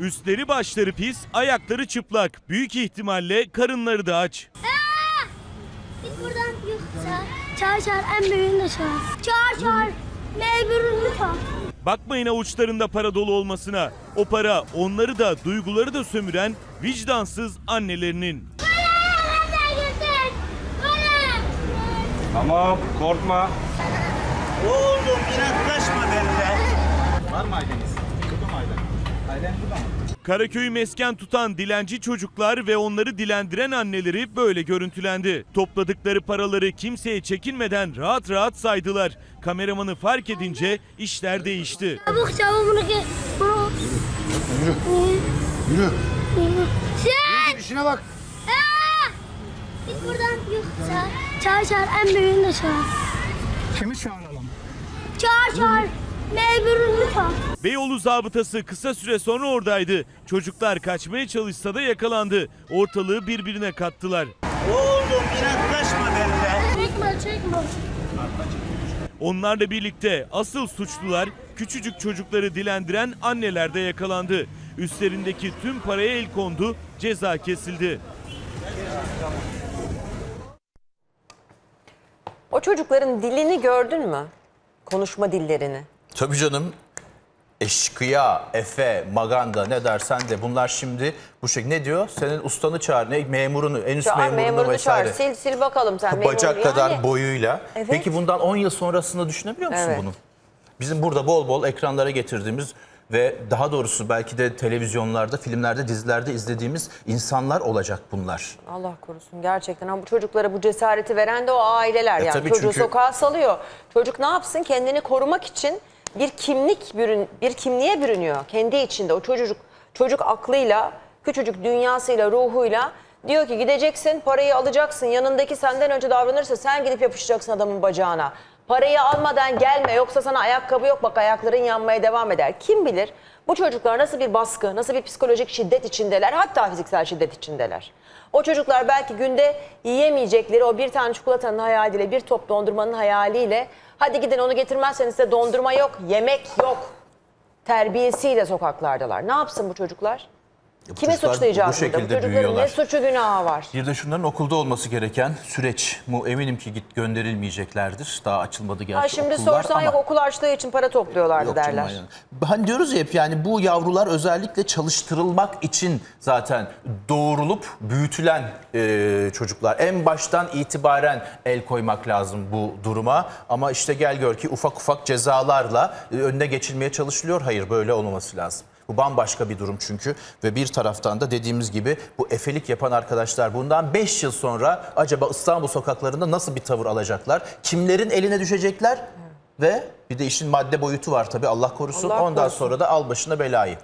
Üstleri başları pis, ayakları çıplak. Büyük ihtimalle karınları da aç. Aa! Git buradan. Yok. Çağır çağır. En büyüğünü de çağır. Çağır çağır. Mecburunu çağır. Bakmayın avuçlarında para dolu olmasına. O para onları da duyguları da sömüren vicdansız annelerinin. Bana! Götür! Bana! Tamam korkma. Oğlum biraz kaçma derler. Var mı aileniz? Yok mu aileniz? Karaköy'ü mesken tutan dilenci çocuklar ve onları dilendiren anneleri böyle görüntülendi. Topladıkları paraları kimseye çekinmeden rahat rahat saydılar. Kameramanı fark edince işler değişti. Çabuk çabuk bunu gel. Yürü. Yürü. Sen. İşine bak. Aa! Git buradan. Yok. Çağır çağır. En büyüğünü de çağır. Kimi çağıralım? Çağır çağır. Beyoğlu zabıtası kısa süre sonra oradaydı. Çocuklar kaçmaya çalışsa da yakalandı. Ortalığı birbirine kattılar. Oğlum biraz kaçma derler. Çekme çekme. Onlarla birlikte asıl suçlular küçücük çocukları dilendiren anneler de yakalandı. Üstlerindeki tüm paraya el kondu, ceza kesildi. O çocukların dilini gördün mü? Konuşma dillerini. Tabii canım. Eşkıya, efe, maganda ne dersen de bunlar şimdi bu şekilde. Ne diyor? Senin ustanı çağır, ne memurunu, en üst memurunu, memurunu vesaire. Çağır, sil sil bakalım sen memurunu. Bacak kadar yani. Boyuyla. Evet. Peki bundan on yıl sonrasını düşünebiliyor musun evet. bunu? Bizim burada bol bol ekranlara getirdiğimiz ve daha doğrusu belki de televizyonlarda, filmlerde, dizilerde izlediğimiz insanlar olacak bunlar. Allah korusun gerçekten. Ama bu çocuklara bu cesareti veren de o aileler. E yani çocuğu çünkü... sokağa salıyor. Çocuk ne yapsın? Kendini korumak için bir kimlik bürün, bir kimliğe bürünüyor kendi içinde. O çocuk çocuk aklıyla, küçücük dünyasıyla, ruhuyla diyor ki gideceksin, parayı alacaksın. Yanındaki senden önce davranırsa sen gidip yapışacaksın adamın bacağına. Parayı almadan gelme, yoksa sana ayakkabı yok, bak ayakların yanmaya devam eder. Kim bilir bu çocuklar nasıl bir baskı, nasıl bir psikolojik şiddet içindeler, hatta fiziksel şiddet içindeler. O çocuklar belki günde yiyemeyecekleri o bir tane çikolatanın hayaliyle, bir top dondurmanın hayaliyle, hadi gidin onu getirmezseniz size dondurma yok, yemek yok terbiyesiyle sokaklardalar. Ne yapsın bu çocuklar? Bu Kime suçlayacağız burada? Bu çocukların ne suçu günahı var? Bir de şunların okulda olması gereken süreç. Mu eminim ki git gönderilmeyeceklerdir. Daha açılmadı gerçi ha, şimdi okullar sorsan ama... yok okul açtığı için para topluyorlardı derler. Hani diyoruz ya hep yani bu yavrular özellikle çalıştırılmak için zaten doğrulup büyütülen e, çocuklar. En baştan itibaren el koymak lazım bu duruma. Ama işte gel gör ki ufak ufak cezalarla e, önüne geçilmeye çalışılıyor. Hayır böyle olmaması lazım. Bu bambaşka bir durum çünkü ve bir taraftan da dediğimiz gibi bu efelik yapan arkadaşlar bundan beş yıl sonra acaba İstanbul sokaklarında nasıl bir tavır alacaklar? Kimlerin eline düşecekler? Hı. Ve bir de işin madde boyutu var tabii Allah korusun. Allah Ondan korusun. Sonra da al başına belayı.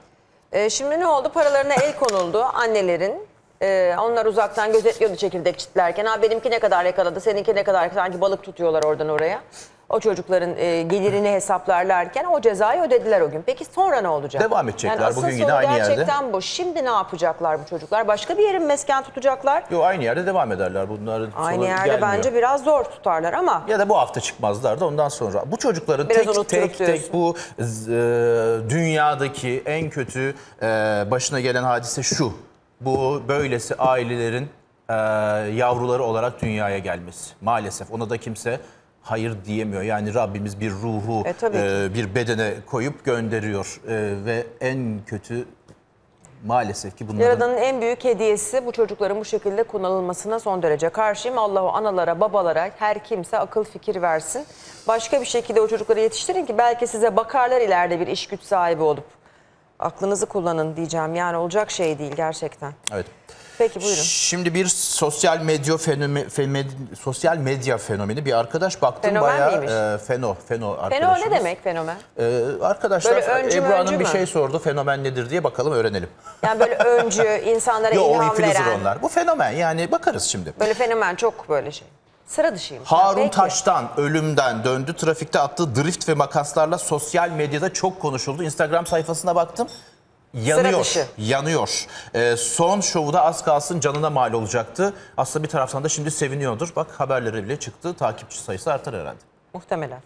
Ee, şimdi ne oldu? Paralarına el konuldu annelerin. Ee, onlar uzaktan gözetliyordu çekirdek çitlerken. Ha, benimki ne kadar yakaladı, seninki ne kadar, sanki balık tutuyorlar oradan oraya. O çocukların e, gelirini hesaplarlarken o cezayı ödediler o gün. Peki sonra ne olacak? Devam edecekler yani bugün yine aynı yerde. Gerçekten bu. Şimdi ne yapacaklar bu çocuklar? Başka bir yerin mesken tutacaklar. Yok, aynı yerde devam ederler. Bunların aynı yerde gelmiyor. Bence biraz zor tutarlar ama. Ya da bu hafta çıkmazlar da ondan sonra. Bu çocukların biraz tek tek diyorsun. tek bu e, dünyadaki en kötü e, başına gelen hadise şu. Bu böylesi ailelerin e, yavruları olarak dünyaya gelmesi. Maalesef ona da kimse hayır diyemiyor. Yani Rabbimiz bir ruhu e, e, bir bedene koyup gönderiyor. E, ve en kötü maalesef ki bunların... Yaradan'ın en büyük hediyesi bu çocukların bu şekilde kullanılmasına son derece karşıyım. Allah o analara, babalara, her kimse akıl fikir versin. Başka bir şekilde o çocukları yetiştirin ki belki size bakarlar ileride bir iş güç sahibi olup. Aklınızı kullanın diyeceğim. Yani olacak şey değil gerçekten. Evet. Peki buyurun. Şimdi bir sosyal medya fenomeni, fenomen, sosyal medya fenomeni bir arkadaş baktım fenomen bayağı e, feno feno arkadaşımız. Feno ne demek fenomen? E, arkadaşlar Ebru Hanım bir şey sordu. Fenomen nedir diye bakalım öğrenelim. Yani böyle öncü, insanlara Yo, ilham veren. Onlar. Bu fenomen yani bakarız şimdi. Böyle fenomen çok böyle şey. Sıra dışıymış. Harun Belki. Taştan ölümden döndü. Trafikte attığı drift ve makaslarla sosyal medyada çok konuşuldu. Instagram sayfasına baktım. Yanıyor. Yanıyor. Ee, son şovu da az kalsın canına mal olacaktı. Aslında bir taraftan da şimdi seviniyordur. Bak haberlere bile çıktı. Takipçi sayısı artar herhalde. Muhtemelen.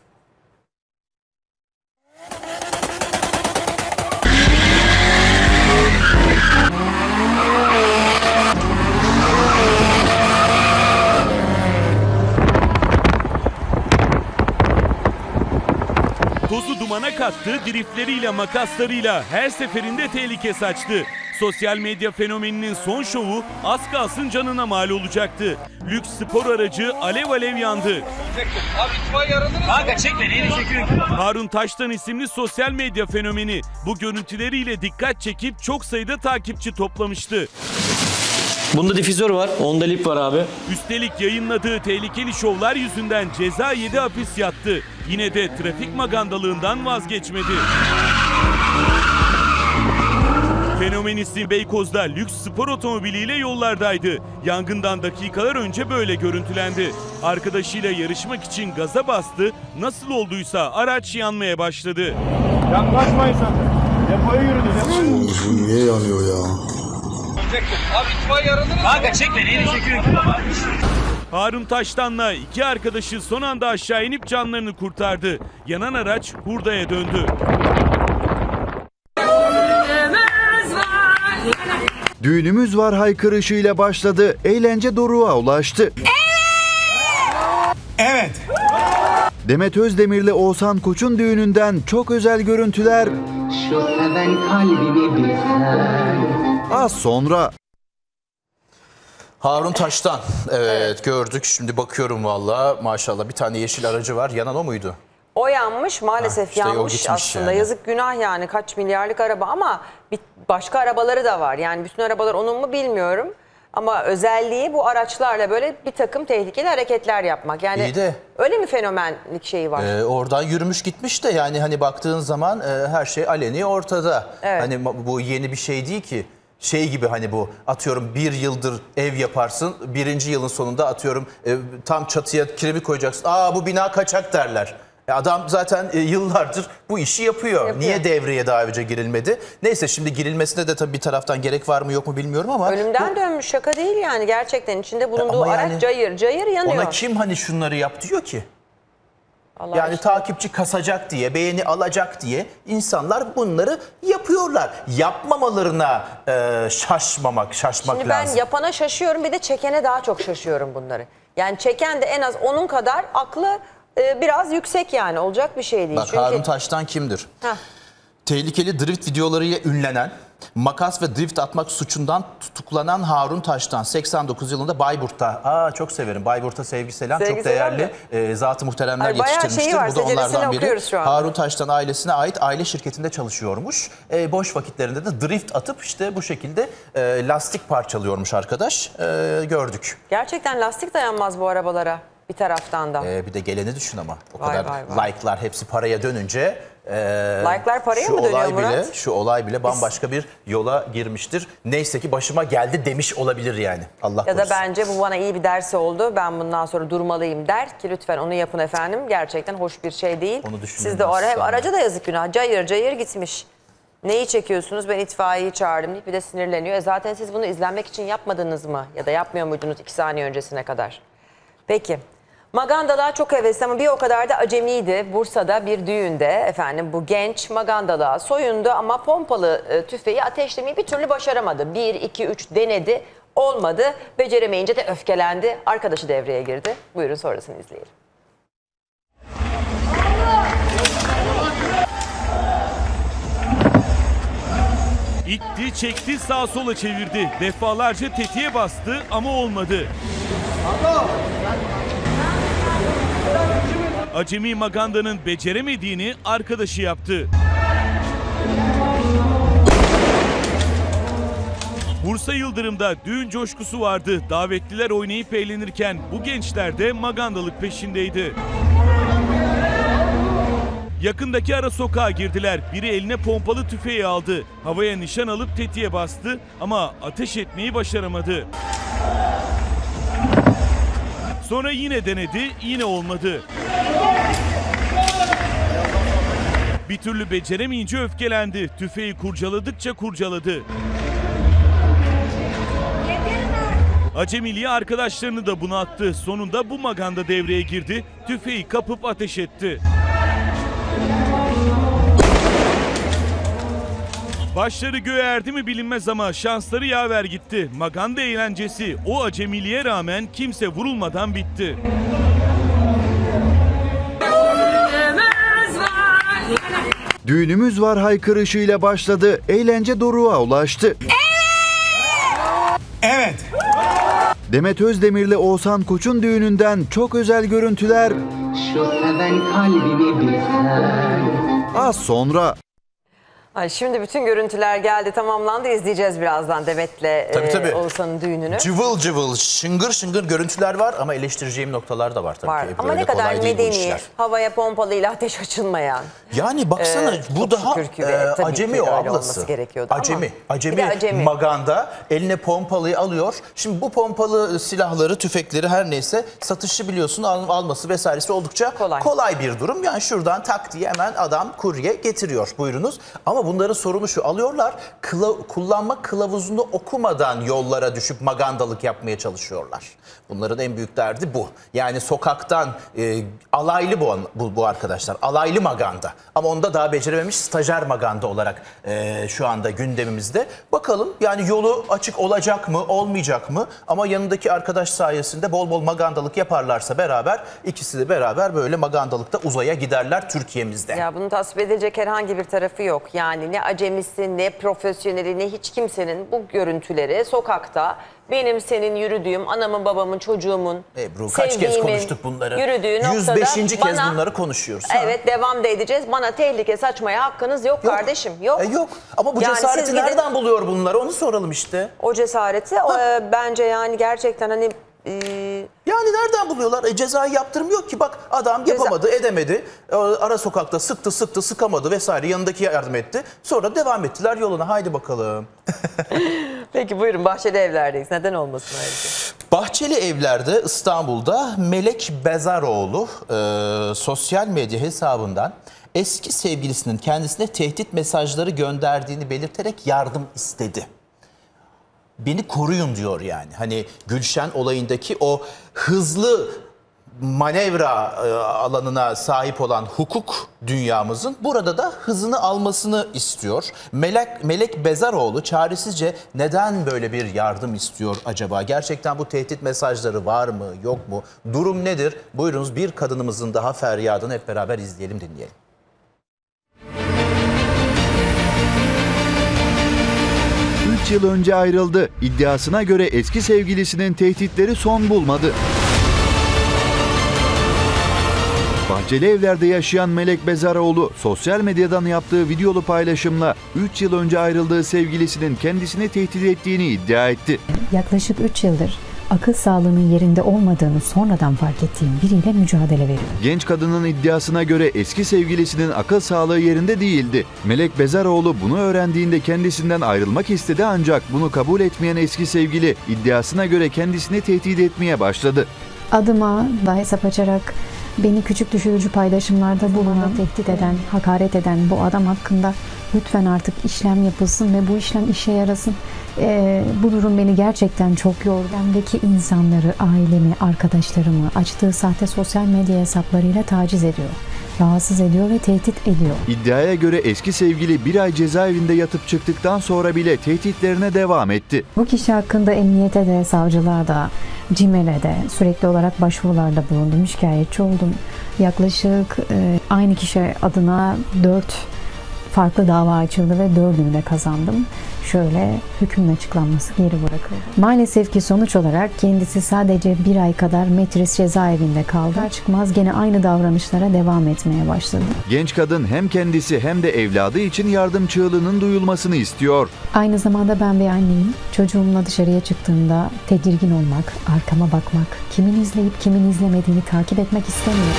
Tozu dumana kattı, driftleriyle, makaslarıyla her seferinde tehlike saçtı. Sosyal medya fenomeninin son şovu az kalsın canına mal olacaktı. Lüks spor aracı alev alev yandı. Abi itfaiye aradınız. Kanka çekme, neyle çekiyorsun? Harun Taştan isimli sosyal medya fenomeni bu görüntüleriyle dikkat çekip çok sayıda takipçi toplamıştı. Bunda difüzör var, onda lip var abi. Üstelik yayınladığı tehlikeli şovlar yüzünden ceza yedi, hapis yattı. Yine de trafik magandalığından vazgeçmedi. Fenomenisti Beykoz'da lüks spor otomobiliyle yollardaydı. Yangından dakikalar önce böyle görüntülendi. Arkadaşıyla yarışmak için gaza bastı. Nasıl olduysa araç yanmaya başladı. Yaklaşmayın sen. Depoya yürüdü. Bu niye yanıyor ya? Abi itfaiye aradınız. Kanka çekme, neyle çekiyorsun? Harun Taştan'la iki arkadaşı son anda aşağı inip canlarını kurtardı. Yanan araç hurdaya döndü. Düğünümüz var haykırışıyla başladı. Eğlence doruğa ulaştı. Evet. Evet. Demet Özdemir'le Oğuzhan Koç'un düğününden çok özel görüntüler. Şu seven kalbimi bilsen. Az sonra Harun Taştan, evet gördük şimdi, bakıyorum valla maşallah bir tane yeşil aracı var, yanan o muydu? O yanmış maalesef, ha, işte yanmış aslında yani. Yazık, günah yani, kaç milyarlık araba ama bir başka arabaları da var yani, bütün arabalar onun mu bilmiyorum. Ama özelliği bu araçlarla böyle bir takım tehlikeli hareketler yapmak. Yani İyi de, öyle mi fenomenlik şeyi var? E, oradan yürümüş gitmiş de yani, hani baktığın zaman e, her şey aleni ortada. Evet. Hani bu yeni bir şey değil ki. Şey gibi hani bu, atıyorum bir yıldır ev yaparsın, birinci yılın sonunda atıyorum e, tam çatıya kiremi koyacaksın. Aa bu bina kaçak derler. E, adam zaten e, yıllardır bu işi yapıyor. yapıyor. Niye devreye daha önce girilmedi? Neyse, şimdi girilmesine de tabii bir taraftan gerek var mı yok mu bilmiyorum ama. Ölümden bu... dönmüş, şaka değil yani, gerçekten içinde bulunduğu ya araç yani, cayır cayır yanıyor. Ona kim hani şunları yap diyor ki? Allah yani işte. Takipçi kasacak diye, beğeni alacak diye insanlar bunları yapıyorlar. Yapmamalarına e, şaşmamak, şaşmak Şimdi lazım. Şimdi ben yapana şaşıyorum, bir de çekene daha çok şaşıyorum bunları. Yani çeken de en az onun kadar aklı e, biraz yüksek yani, olacak bir şey değil. Bak çünkü... Harun Taştan kimdir? Heh. Tehlikeli drift videolarıyla ünlenen, makas ve drift atmak suçundan tutuklanan Harun Taştan seksen dokuz yılında Bayburt'ta. Aa çok severim. Bayburt'a sevgi selam. Sevgi çok değerli e, zat-ı muhteremler yetiştirmiştir. Var, bu da onlardan biri. Harun Taştan ailesine ait aile şirketinde çalışıyormuş. E, boş vakitlerinde de drift atıp işte bu şekilde e, lastik parçalıyormuş arkadaş. E, gördük. Gerçekten lastik dayanmaz bu arabalara bir taraftan da. E, bir de geleni düşün ama. O vay kadar vay vay. Like'lar hepsi paraya dönünce... Ee, Like'lar paraya mı dönüyor Murat? Bile, şu olay bile bambaşka bir yola girmiştir. Neyse ki başıma geldi demiş olabilir yani. Allah korusun. Ya da bence bu bana iyi bir ders oldu. Ben bundan sonra durmalıyım der ki lütfen onu yapın efendim. Gerçekten hoş bir şey değil. Onu siz de o ara, araca da yazık günah. Cayır cayır gitmiş. Neyi çekiyorsunuz? Ben itfaiyeyi çağırdım deyip bir de sinirleniyor. E zaten siz bunu izlenmek için yapmadınız mı? Ya da yapmıyor muydunuz iki saniye öncesine kadar? Peki. Magandalığa çok hevesli ama bir o kadar da acemiydi. Bursa'da bir düğünde efendim bu genç magandalığa soyundu ama pompalı e, tüfeği ateşlemeyi bir türlü başaramadı. Bir, iki, üç denedi, olmadı. Beceremeyince de öfkelendi. Arkadaşı devreye girdi. Buyurun sonrasını izleyelim. İtti, çekti, sağa sola çevirdi. Defalarca tetiğe bastı ama olmadı. Acemi magandanın beceremediğini arkadaşı yaptı. Bursa Yıldırım'da düğün coşkusu vardı. Davetliler oynayıp eğlenirken bu gençler de magandalık peşindeydi. Yakındaki ara sokağa girdiler. Biri eline pompalı tüfeği aldı. Havaya nişan alıp tetiğe bastı ama ateş etmeyi başaramadı. Sonra yine denedi, yine olmadı. Bir türlü beceremeyince öfkelendi. Tüfeği kurcaladıkça kurcaladı. Acemiliği arkadaşlarını da bunattı. Sonunda bu maganda devreye girdi. Tüfeği kapıp ateş etti. Başları göğe erdi mi bilinmez ama şansları yaver gitti. Maganda eğlencesi o acemiliğe rağmen kimse vurulmadan bitti. Düğünümüz var haykırışıyla başladı. Eğlence doruğa ulaştı. Evet. Evet. Demet Özdemir'le Oğuzhan Koç'un düğününden çok özel görüntüler. Şu seven kalbimi bilsen. Az sonra. Ay şimdi bütün görüntüler geldi, tamamlandı. İzleyeceğiz birazdan Demet'le e, Oğuzhan'ın düğününü. Cıvıl cıvıl, şıngır şıngır görüntüler var ama eleştireceğim noktalar da var tabii var. Ki. Ama ne kadar medeni, havaya pompalıyla ateş açılmayan. Yani baksana ee, bu daha e, acemi o ablası. Acemi, acemi, acemi maganda eline pompalıyı alıyor. Şimdi bu pompalı silahları, tüfekleri her neyse satışı biliyorsun al, alması vesairesi oldukça kolay. kolay bir durum. Yani şuradan tak diye hemen adam kurye getiriyor buyurunuz ama bunların sorunu şu, alıyorlar kıla, kullanma kılavuzunu okumadan yollara düşüp magandalık yapmaya çalışıyorlar. Bunların en büyük derdi bu. Yani sokaktan e, alaylı bu, bu, bu arkadaşlar, alaylı maganda. Ama onda daha becerememiş stajyer maganda olarak e, şu anda gündemimizde. Bakalım yani yolu açık olacak mı, olmayacak mı? Ama yanındaki arkadaş sayesinde bol bol magandalık yaparlarsa beraber, ikisi de beraber böyle magandalıkta uzaya giderler Türkiye'mizde. Ya bunu tasvip edilecek herhangi bir tarafı yok. Yani Yani ne acemisi, ne profesyoneli, ne hiç kimsenin bu görüntüleri sokakta benim senin yürüdüğüm, anamın, babamın, çocuğumun, Ebru, kaç kez konuştuk bunları? Yürüdüğü yüz beşinci kez bana, bunları konuşuyoruz. Evet, devam da edeceğiz. Bana tehlike saçmaya hakkınız yok, yok. Kardeşim. Yok. E, yok. Ama bu yani cesareti gidin, nereden buluyor bunları? Onu soralım işte. O cesareti o, e, bence yani gerçekten hani e, yani nereden buluyorlar? E, cezai yaptırım yok ki. Bak adam yapamadı, Ceza... edemedi. Ara sokakta sıktı, sıktı, sıkamadı vesaire. Yanındaki yardım etti. Sonra devam ettiler yoluna. Haydi bakalım. Peki buyurun, bahçeli evlerdeyiz. Neden olmasın ayrıca? Bahçeli evlerde İstanbul'da Melek Bezaroğlu e, sosyal medya hesabından eski sevgilisinin kendisine tehdit mesajları gönderdiğini belirterek yardım istedi. Beni koruyun diyor yani. Hani Gülşen olayındaki o hızlı manevra alanına sahip olan hukuk dünyamızın burada da hızını almasını istiyor. Melek, Melek Bezaroğlu çaresizce neden böyle bir yardım istiyor acaba? Gerçekten bu tehdit mesajları var mı, yok mu? Durum nedir? Buyurunuz bir kadınımızın daha feryadını hep beraber izleyelim, dinleyelim. üç yıl önce ayrıldı. İddiasına göre eski sevgilisinin tehditleri son bulmadı. Bahçeli evlerde yaşayan Melek Bezaroğlu sosyal medyadan yaptığı videolu paylaşımla üç yıl önce ayrıldığı sevgilisinin kendisini tehdit ettiğini iddia etti. Yaklaşık üç yıldır akıl sağlığının yerinde olmadığını sonradan fark ettiğim biriyle mücadele veriyor. Genç kadının iddiasına göre eski sevgilisinin akıl sağlığı yerinde değildi. Melek Bezaroğlu bunu öğrendiğinde kendisinden ayrılmak istedi, ancak bunu kabul etmeyen eski sevgili iddiasına göre kendisini tehdit etmeye başladı. Adıma da hesap açarak beni küçük düşürücü paylaşımlarda bulunan, tehdit eden, hakaret eden bu adam hakkında lütfen artık işlem yapılsın ve bu işlem işe yarasın. Ee, bu durum beni gerçekten çok yordu. Bendeki insanları, ailemi, arkadaşlarımı açtığı sahte sosyal medya hesaplarıyla taciz ediyor, rahatsız ediyor ve tehdit ediyor. İddiaya göre eski sevgili bir ay cezaevinde yatıp çıktıktan sonra bile tehditlerine devam etti. Bu kişi hakkında emniyete de, savcılığa da, CİMER'e de sürekli olarak başvurularda bulundum, şikayetçi oldum. Yaklaşık e, aynı kişi adına dört farklı dava açıldı ve dördünü de kazandım. Şöyle hükmün açıklanması geri bırakıldı. Maalesef ki sonuç olarak kendisi sadece bir ay kadar Metris cezaevinde kaldı. Çıkmaz gene aynı davranışlara devam etmeye başladı. Genç kadın hem kendisi hem de evladı için yardım çığlığının duyulmasını istiyor. Aynı zamanda ben bir anneyim. Çocuğumla dışarıya çıktığımda tedirgin olmak, arkama bakmak, kimin izleyip kimin izlemediğini takip etmek istemiyorum.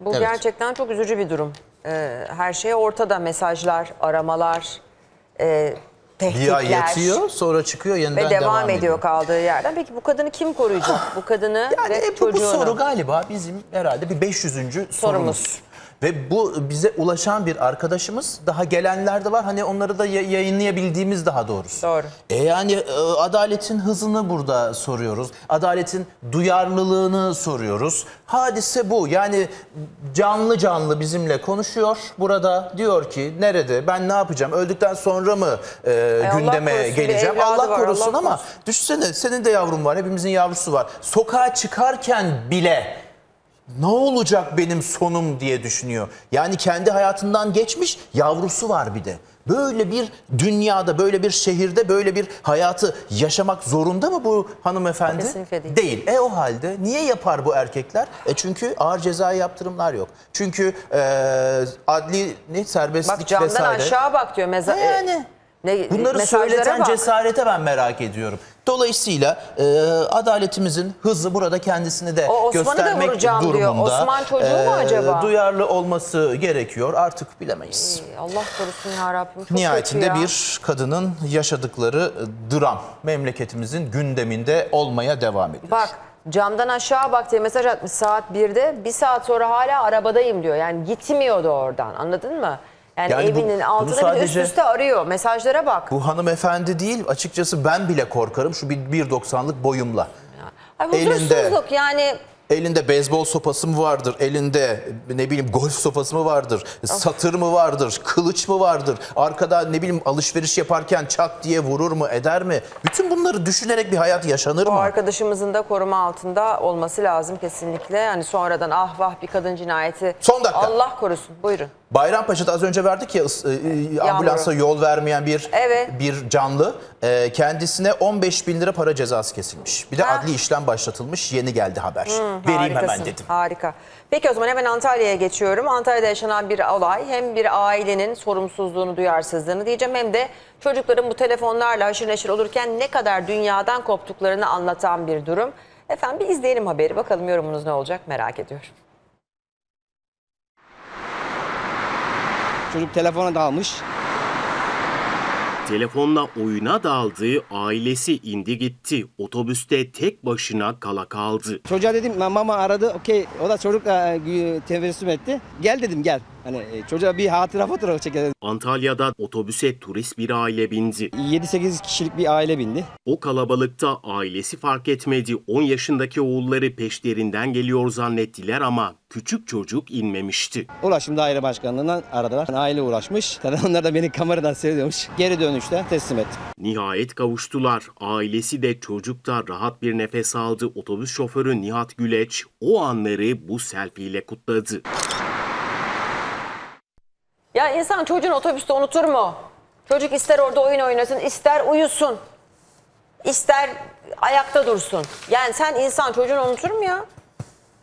Bu evet. Gerçekten çok üzücü bir durum. Ee, her şeye ortada, mesajlar, aramalar, e, tehditler. Ya yatıyor, sonra çıkıyor, yeniden ve devam, devam ediyor, ediyor kaldığı yerden. Peki bu kadını kim koruyacak? Bu kadını yani ve çocuğunu. Bu soru galiba bizim herhalde bir beş yüzüncü sorumuz. sorumuz. Ve bu bize ulaşan bir arkadaşımız, daha gelenler de var. Hani onları da yayınlayabildiğimiz daha doğrusu. Doğru. E yani adaletin hızını burada soruyoruz. Adaletin duyarlılığını soruyoruz. Hadise bu. Yani canlı canlı bizimle konuşuyor. Burada diyor ki nerede, ben ne yapacağım? Öldükten sonra mı e, e, gündeme Allah geleceğim? Allah var, korusun Allah ama korusun. Düşünsene, senin de yavrun var, hepimizin yavrusu var. Sokağa çıkarken bile ne olacak benim sonum diye düşünüyor. Yani kendi hayatından geçmiş, yavrusu var bir de. Böyle bir dünyada, böyle bir şehirde, böyle bir hayatı yaşamak zorunda mı bu hanımefendi? Kesinlikle değil. Değil. E o halde niye yapar bu erkekler? E çünkü ağır cezai yaptırımlar yok. Çünkü e, adli ne, serbestlik bak, camdan vesaire. Camdan aşağı bak diyor. Meza yani. Ne, bunları söyleten bak. Cesarete ben merak ediyorum. Dolayısıyla e, adaletimizin hızı burada kendisini de o göstermek durumunda. Diyor. Osman çocuğu e, mu acaba? Duyarlı olması gerekiyor. Artık bilemeyiz. Ee, Allah korusun ya Rabbim. Nihayetinde ya. Bir kadının yaşadıkları dram memleketimizin gündeminde olmaya devam ediyor. Bak, camdan aşağı bak diye mesaj atmış saat birde. Bir saat sonra hala arabadayım diyor. Yani gitmiyordu oradan, anladın mı? Yani, yani evinin bu, altına bile üst üste arıyor. Mesajlara bak. Bu hanımefendi değil. Açıkçası ben bile korkarım şu bir doksanlık boyumla. Ya, huzursuzluk yani. Elinde beyzbol sopası mı vardır? Elinde ne bileyim golf sopası mı vardır? Satır mı vardır? Kılıç mı vardır? Arkada ne bileyim alışveriş yaparken çat diye vurur mu, eder mi? Bütün bunları düşünerek bir hayat yaşanır mı? O arkadaşımızın da koruma altında olması lazım kesinlikle. Yani sonradan ah vah bir kadın cinayeti. Son dakika. Allah korusun. Buyurun. Bayrampaşa'da az önce verdik ya ambulansa yol vermeyen bir evet. bir canlı. Kendisine on beş bin lira para cezası kesilmiş. Bir de ha. adli işlem başlatılmış. Yeni geldi haber. Hmm. Vereyim harikasın, hemen dedim. Harika. Peki o zaman hemen Antalya'ya geçiyorum. Antalya'da yaşanan bir olay hem bir ailenin sorumsuzluğunu, duyarsızlığını diyeceğim, hem de çocukların bu telefonlarla haşır neşir olurken ne kadar dünyadan koptuklarını anlatan bir durum. Efendim bir izleyelim haberi, bakalım yorumunuz ne olacak, merak ediyorum. Çocuk telefona dalmış. Telefonla oyuna daldığı, ailesi indi gitti. Otobüste tek başına kala kaldı. Çocuğa dedim mama aradı, okey. O da çocukla tebessüm etti. Gel dedim gel. Hani çocuğa bir hatıra fotoğrafı çekelim. Antalya'da otobüse turist bir aile bindi. yedi sekiz kişilik bir aile bindi. O kalabalıkta ailesi fark etmedi. on yaşındaki oğulları peşlerinden geliyor zannettiler ama küçük çocuk inmemişti. Ulaşım Daire Başkanlığı'ndan aradılar. Aile uğraşmış. Onlar da beni kameradan seyrediyormuş. Geri dönüşte teslim ettim. Nihayet kavuştular. Ailesi de çocuk da rahat bir nefes aldı. Otobüs şoförü Nihat Güleç o anları bu selfie ile kutladı. Ya insan çocuğunu otobüste unutur mu? Çocuk ister orada oyun oynasın, ister uyusun, ister ayakta dursun. Yani sen insan çocuğunu unutur mu ya?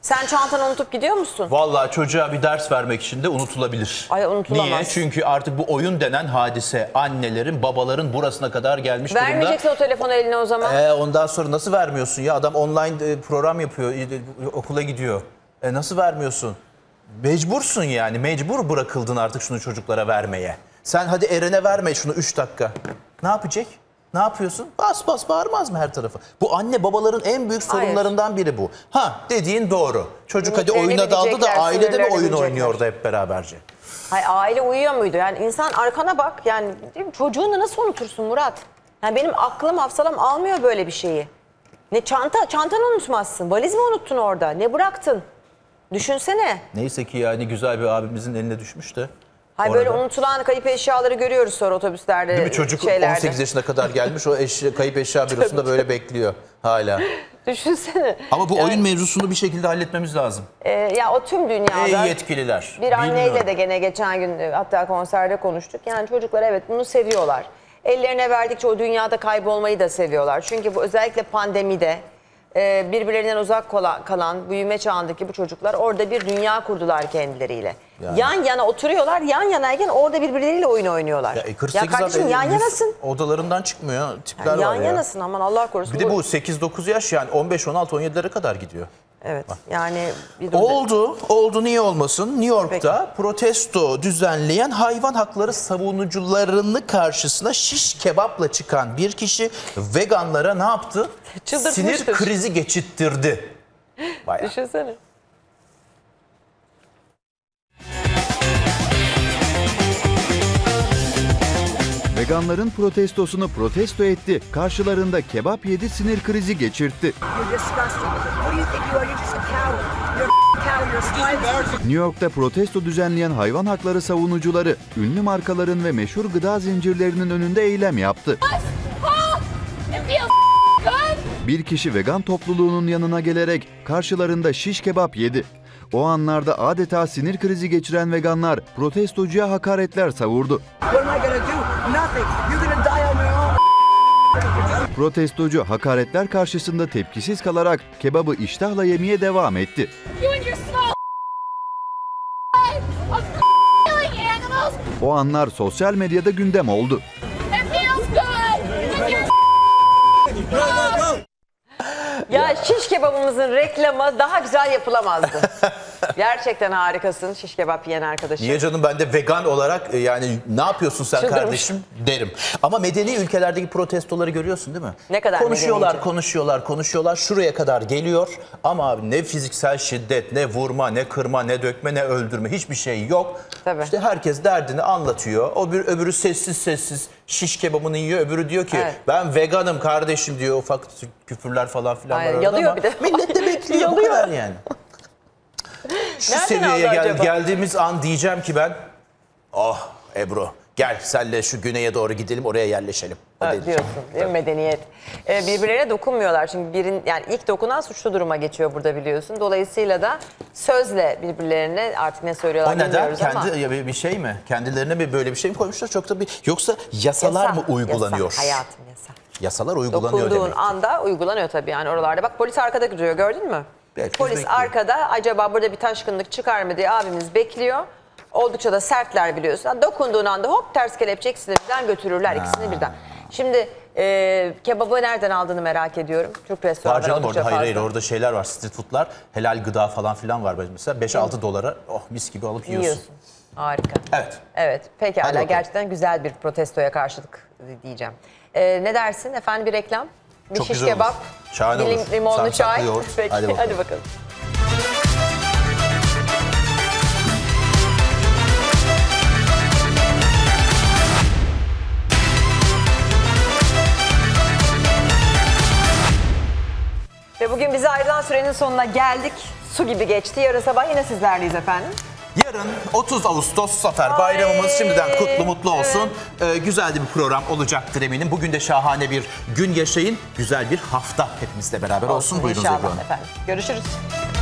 Sen çantanı unutup gidiyor musun? Vallahi çocuğa bir ders vermek için de unutulabilir. Ay, unutulamaz. Niye? Çünkü artık bu oyun denen hadise annelerin, babaların burasına kadar gelmiş durumda. Vermeyecekse o telefonu eline o zaman. Ee, ondan sonra nasıl vermiyorsun ya? Adam online program yapıyor, okula gidiyor. E nasıl vermiyorsun? Mecbursun yani. Mecbur bırakıldın artık şunu çocuklara vermeye. Sen hadi Eren'e verme şunu üç dakika. Ne yapacak? Ne yapıyorsun? Bas bas bağırmaz mı her tarafı? Bu anne babaların en büyük sorunlarından Hayır. biri bu. Ha dediğin doğru. Çocuk hadi oyuna daldı da ailede mi oyun oynuyordu hep beraberce? Hayır, aile uyuyor muydu? Yani insan arkana bak. Yani çocuğunu nasıl unutursun Murat? Yani benim aklım hafsalam almıyor böyle bir şeyi. Ne çanta? Çantanı unutmazsın. Valiz mi unuttun orada? Ne bıraktın? Düşünsene. Neyse ki yani güzel bir abimizin eline düşmüş de. Hayır, böyle unutulan kayıp eşyaları görüyoruz sonra otobüslerde. Değil mi? Çocuk şeylerde. on sekiz yaşına kadar gelmiş o eşya, kayıp eşya bürosunda böyle bekliyor hala. Düşünsene. Ama bu yani, oyun mevzusunu bir şekilde halletmemiz lazım. E, ya o tüm dünyada. Ey yetkililer. Bir bilmiyorum. Anneyle de gene geçen gün hatta konserde konuştuk. Yani çocuklar evet bunu seviyorlar. Ellerine verdikçe o dünyada kaybolmayı da seviyorlar. Çünkü bu özellikle pandemide e, birbirlerinden uzak kalan büyüme çağındaki bu çocuklar orada bir dünya kurdular kendileriyle. Yani. Yan yana oturuyorlar, yan yanayken orada birbirleriyle oyun oynuyorlar. Ya, ya kardeşim yan yanasın. Odalarından çıkmıyor tipler yani yan var ya. Yan yanasın aman Allah korusun. Bir de bu sekiz dokuz yaş yani on beş on altı on yedilere kadar gidiyor. Evet yani. Bir oldu, oldu niye olmasın? New York'ta Peki. protesto düzenleyen hayvan hakları savunucularını karşısına şiş kebapla çıkan bir kişi veganlara ne yaptı? Sinir krizi geçittirdi. Bayağı. Düşünsene. Veganların protestosunu protesto etti, karşılarında kebap yedi, sinir krizi geçirtti. New York'ta protesto düzenleyen hayvan hakları savunucuları, ünlü markaların ve meşhur gıda zincirlerinin önünde eylem yaptı. Bir kişi vegan topluluğunun yanına gelerek karşılarında şiş kebap yedi. O anlarda adeta sinir krizi geçiren veganlar protestocuya hakaretler savurdu. Protestocu hakaretler karşısında tepkisiz kalarak kebabı iştahla yemeye devam etti. O anlar sosyal medyada gündem oldu. Ya şiş kebabımızın reklamı daha güzel yapılamazdı. Gerçekten harikasın şiş kebap yiyen arkadaşım. Niye canım, ben de vegan olarak yani ne yapıyorsun sen Çıldırmış. kardeşim derim. Ama medeni ülkelerdeki protestoları görüyorsun değil mi? Ne kadar konuşuyorlar, medenice. konuşuyorlar, konuşuyorlar. Şuraya kadar geliyor ama ne fiziksel şiddet, ne vurma, ne kırma, ne dökme, ne öldürme, hiçbir şey yok. Tabii. İşte herkes derdini anlatıyor. O bir öbürü sessiz sessiz şiş kebabını yiyor. Öbürü diyor ki evet. ben veganım kardeşim diyor. Ufak küfürler falan filan Aynen, var orada ama bir de. millet de bekliyor bu kadar yani. Şu Nereden seviyeye gel, geldiğimiz an diyeceğim ki ben, oh Ebru gel senle şu güneye doğru gidelim, oraya yerleşelim. Evet, diyorsun değil mi? Medeniyet. Ee, birbirlerine dokunmuyorlar çünkü birin, yani ilk dokunan suçlu duruma geçiyor burada biliyorsun. Dolayısıyla da sözle birbirlerine artık ne söylüyorlar o bilmiyoruz neden? ama. O neden? Bir şey mi? Kendilerine bir böyle bir şey mi koymuşlar? Çok da bir, yoksa yasalar yasa, mı uygulanıyor? Yasa, hayatım yasa. Yasalar uygulanıyor demek. Dokunduğun anda uygulanıyor tabii yani oralarda. Bak polis arkada duruyor, gördün mü? Herkes Polis bekliyor. arkada acaba burada bir taşkınlık çıkar mı diye abimiz bekliyor. Oldukça da sertler biliyorsun. Dokunduğun anda hop ters kelepçe ikisini birden götürürler. Ha. ikisini birden. Şimdi e, kebabı nereden aldığını merak ediyorum. Türk restoranları oldukça orada, fazla. Hayır hayır orada şeyler var, street foodlar, helal gıda falan filan var. Mesela beş altı dolara oh mis gibi alıp yiyorsun. yiyorsun. Harika. Evet. Evet pekala gerçekten güzel bir protestoya karşılık diyeceğim. E, ne dersin efendim bir reklam? Bir Çok şiş kebap, bir limonlu çay. Peki, hadi bakalım. Hadi bakalım. Ve bugün bize ayrılan sürenin sonuna geldik. Su gibi geçti. Yarın sabah yine sizlerleyiz efendim. Yarın otuz Ağustos Zafer Bayramımız şimdiden kutlu mutlu olsun. Evet. Ee, güzel bir program olacaktır eminim. Bugün de şahane bir gün yaşayın. Güzel bir hafta hepimizle beraber olsun. olsun. Buyurun efendim. Görüşürüz.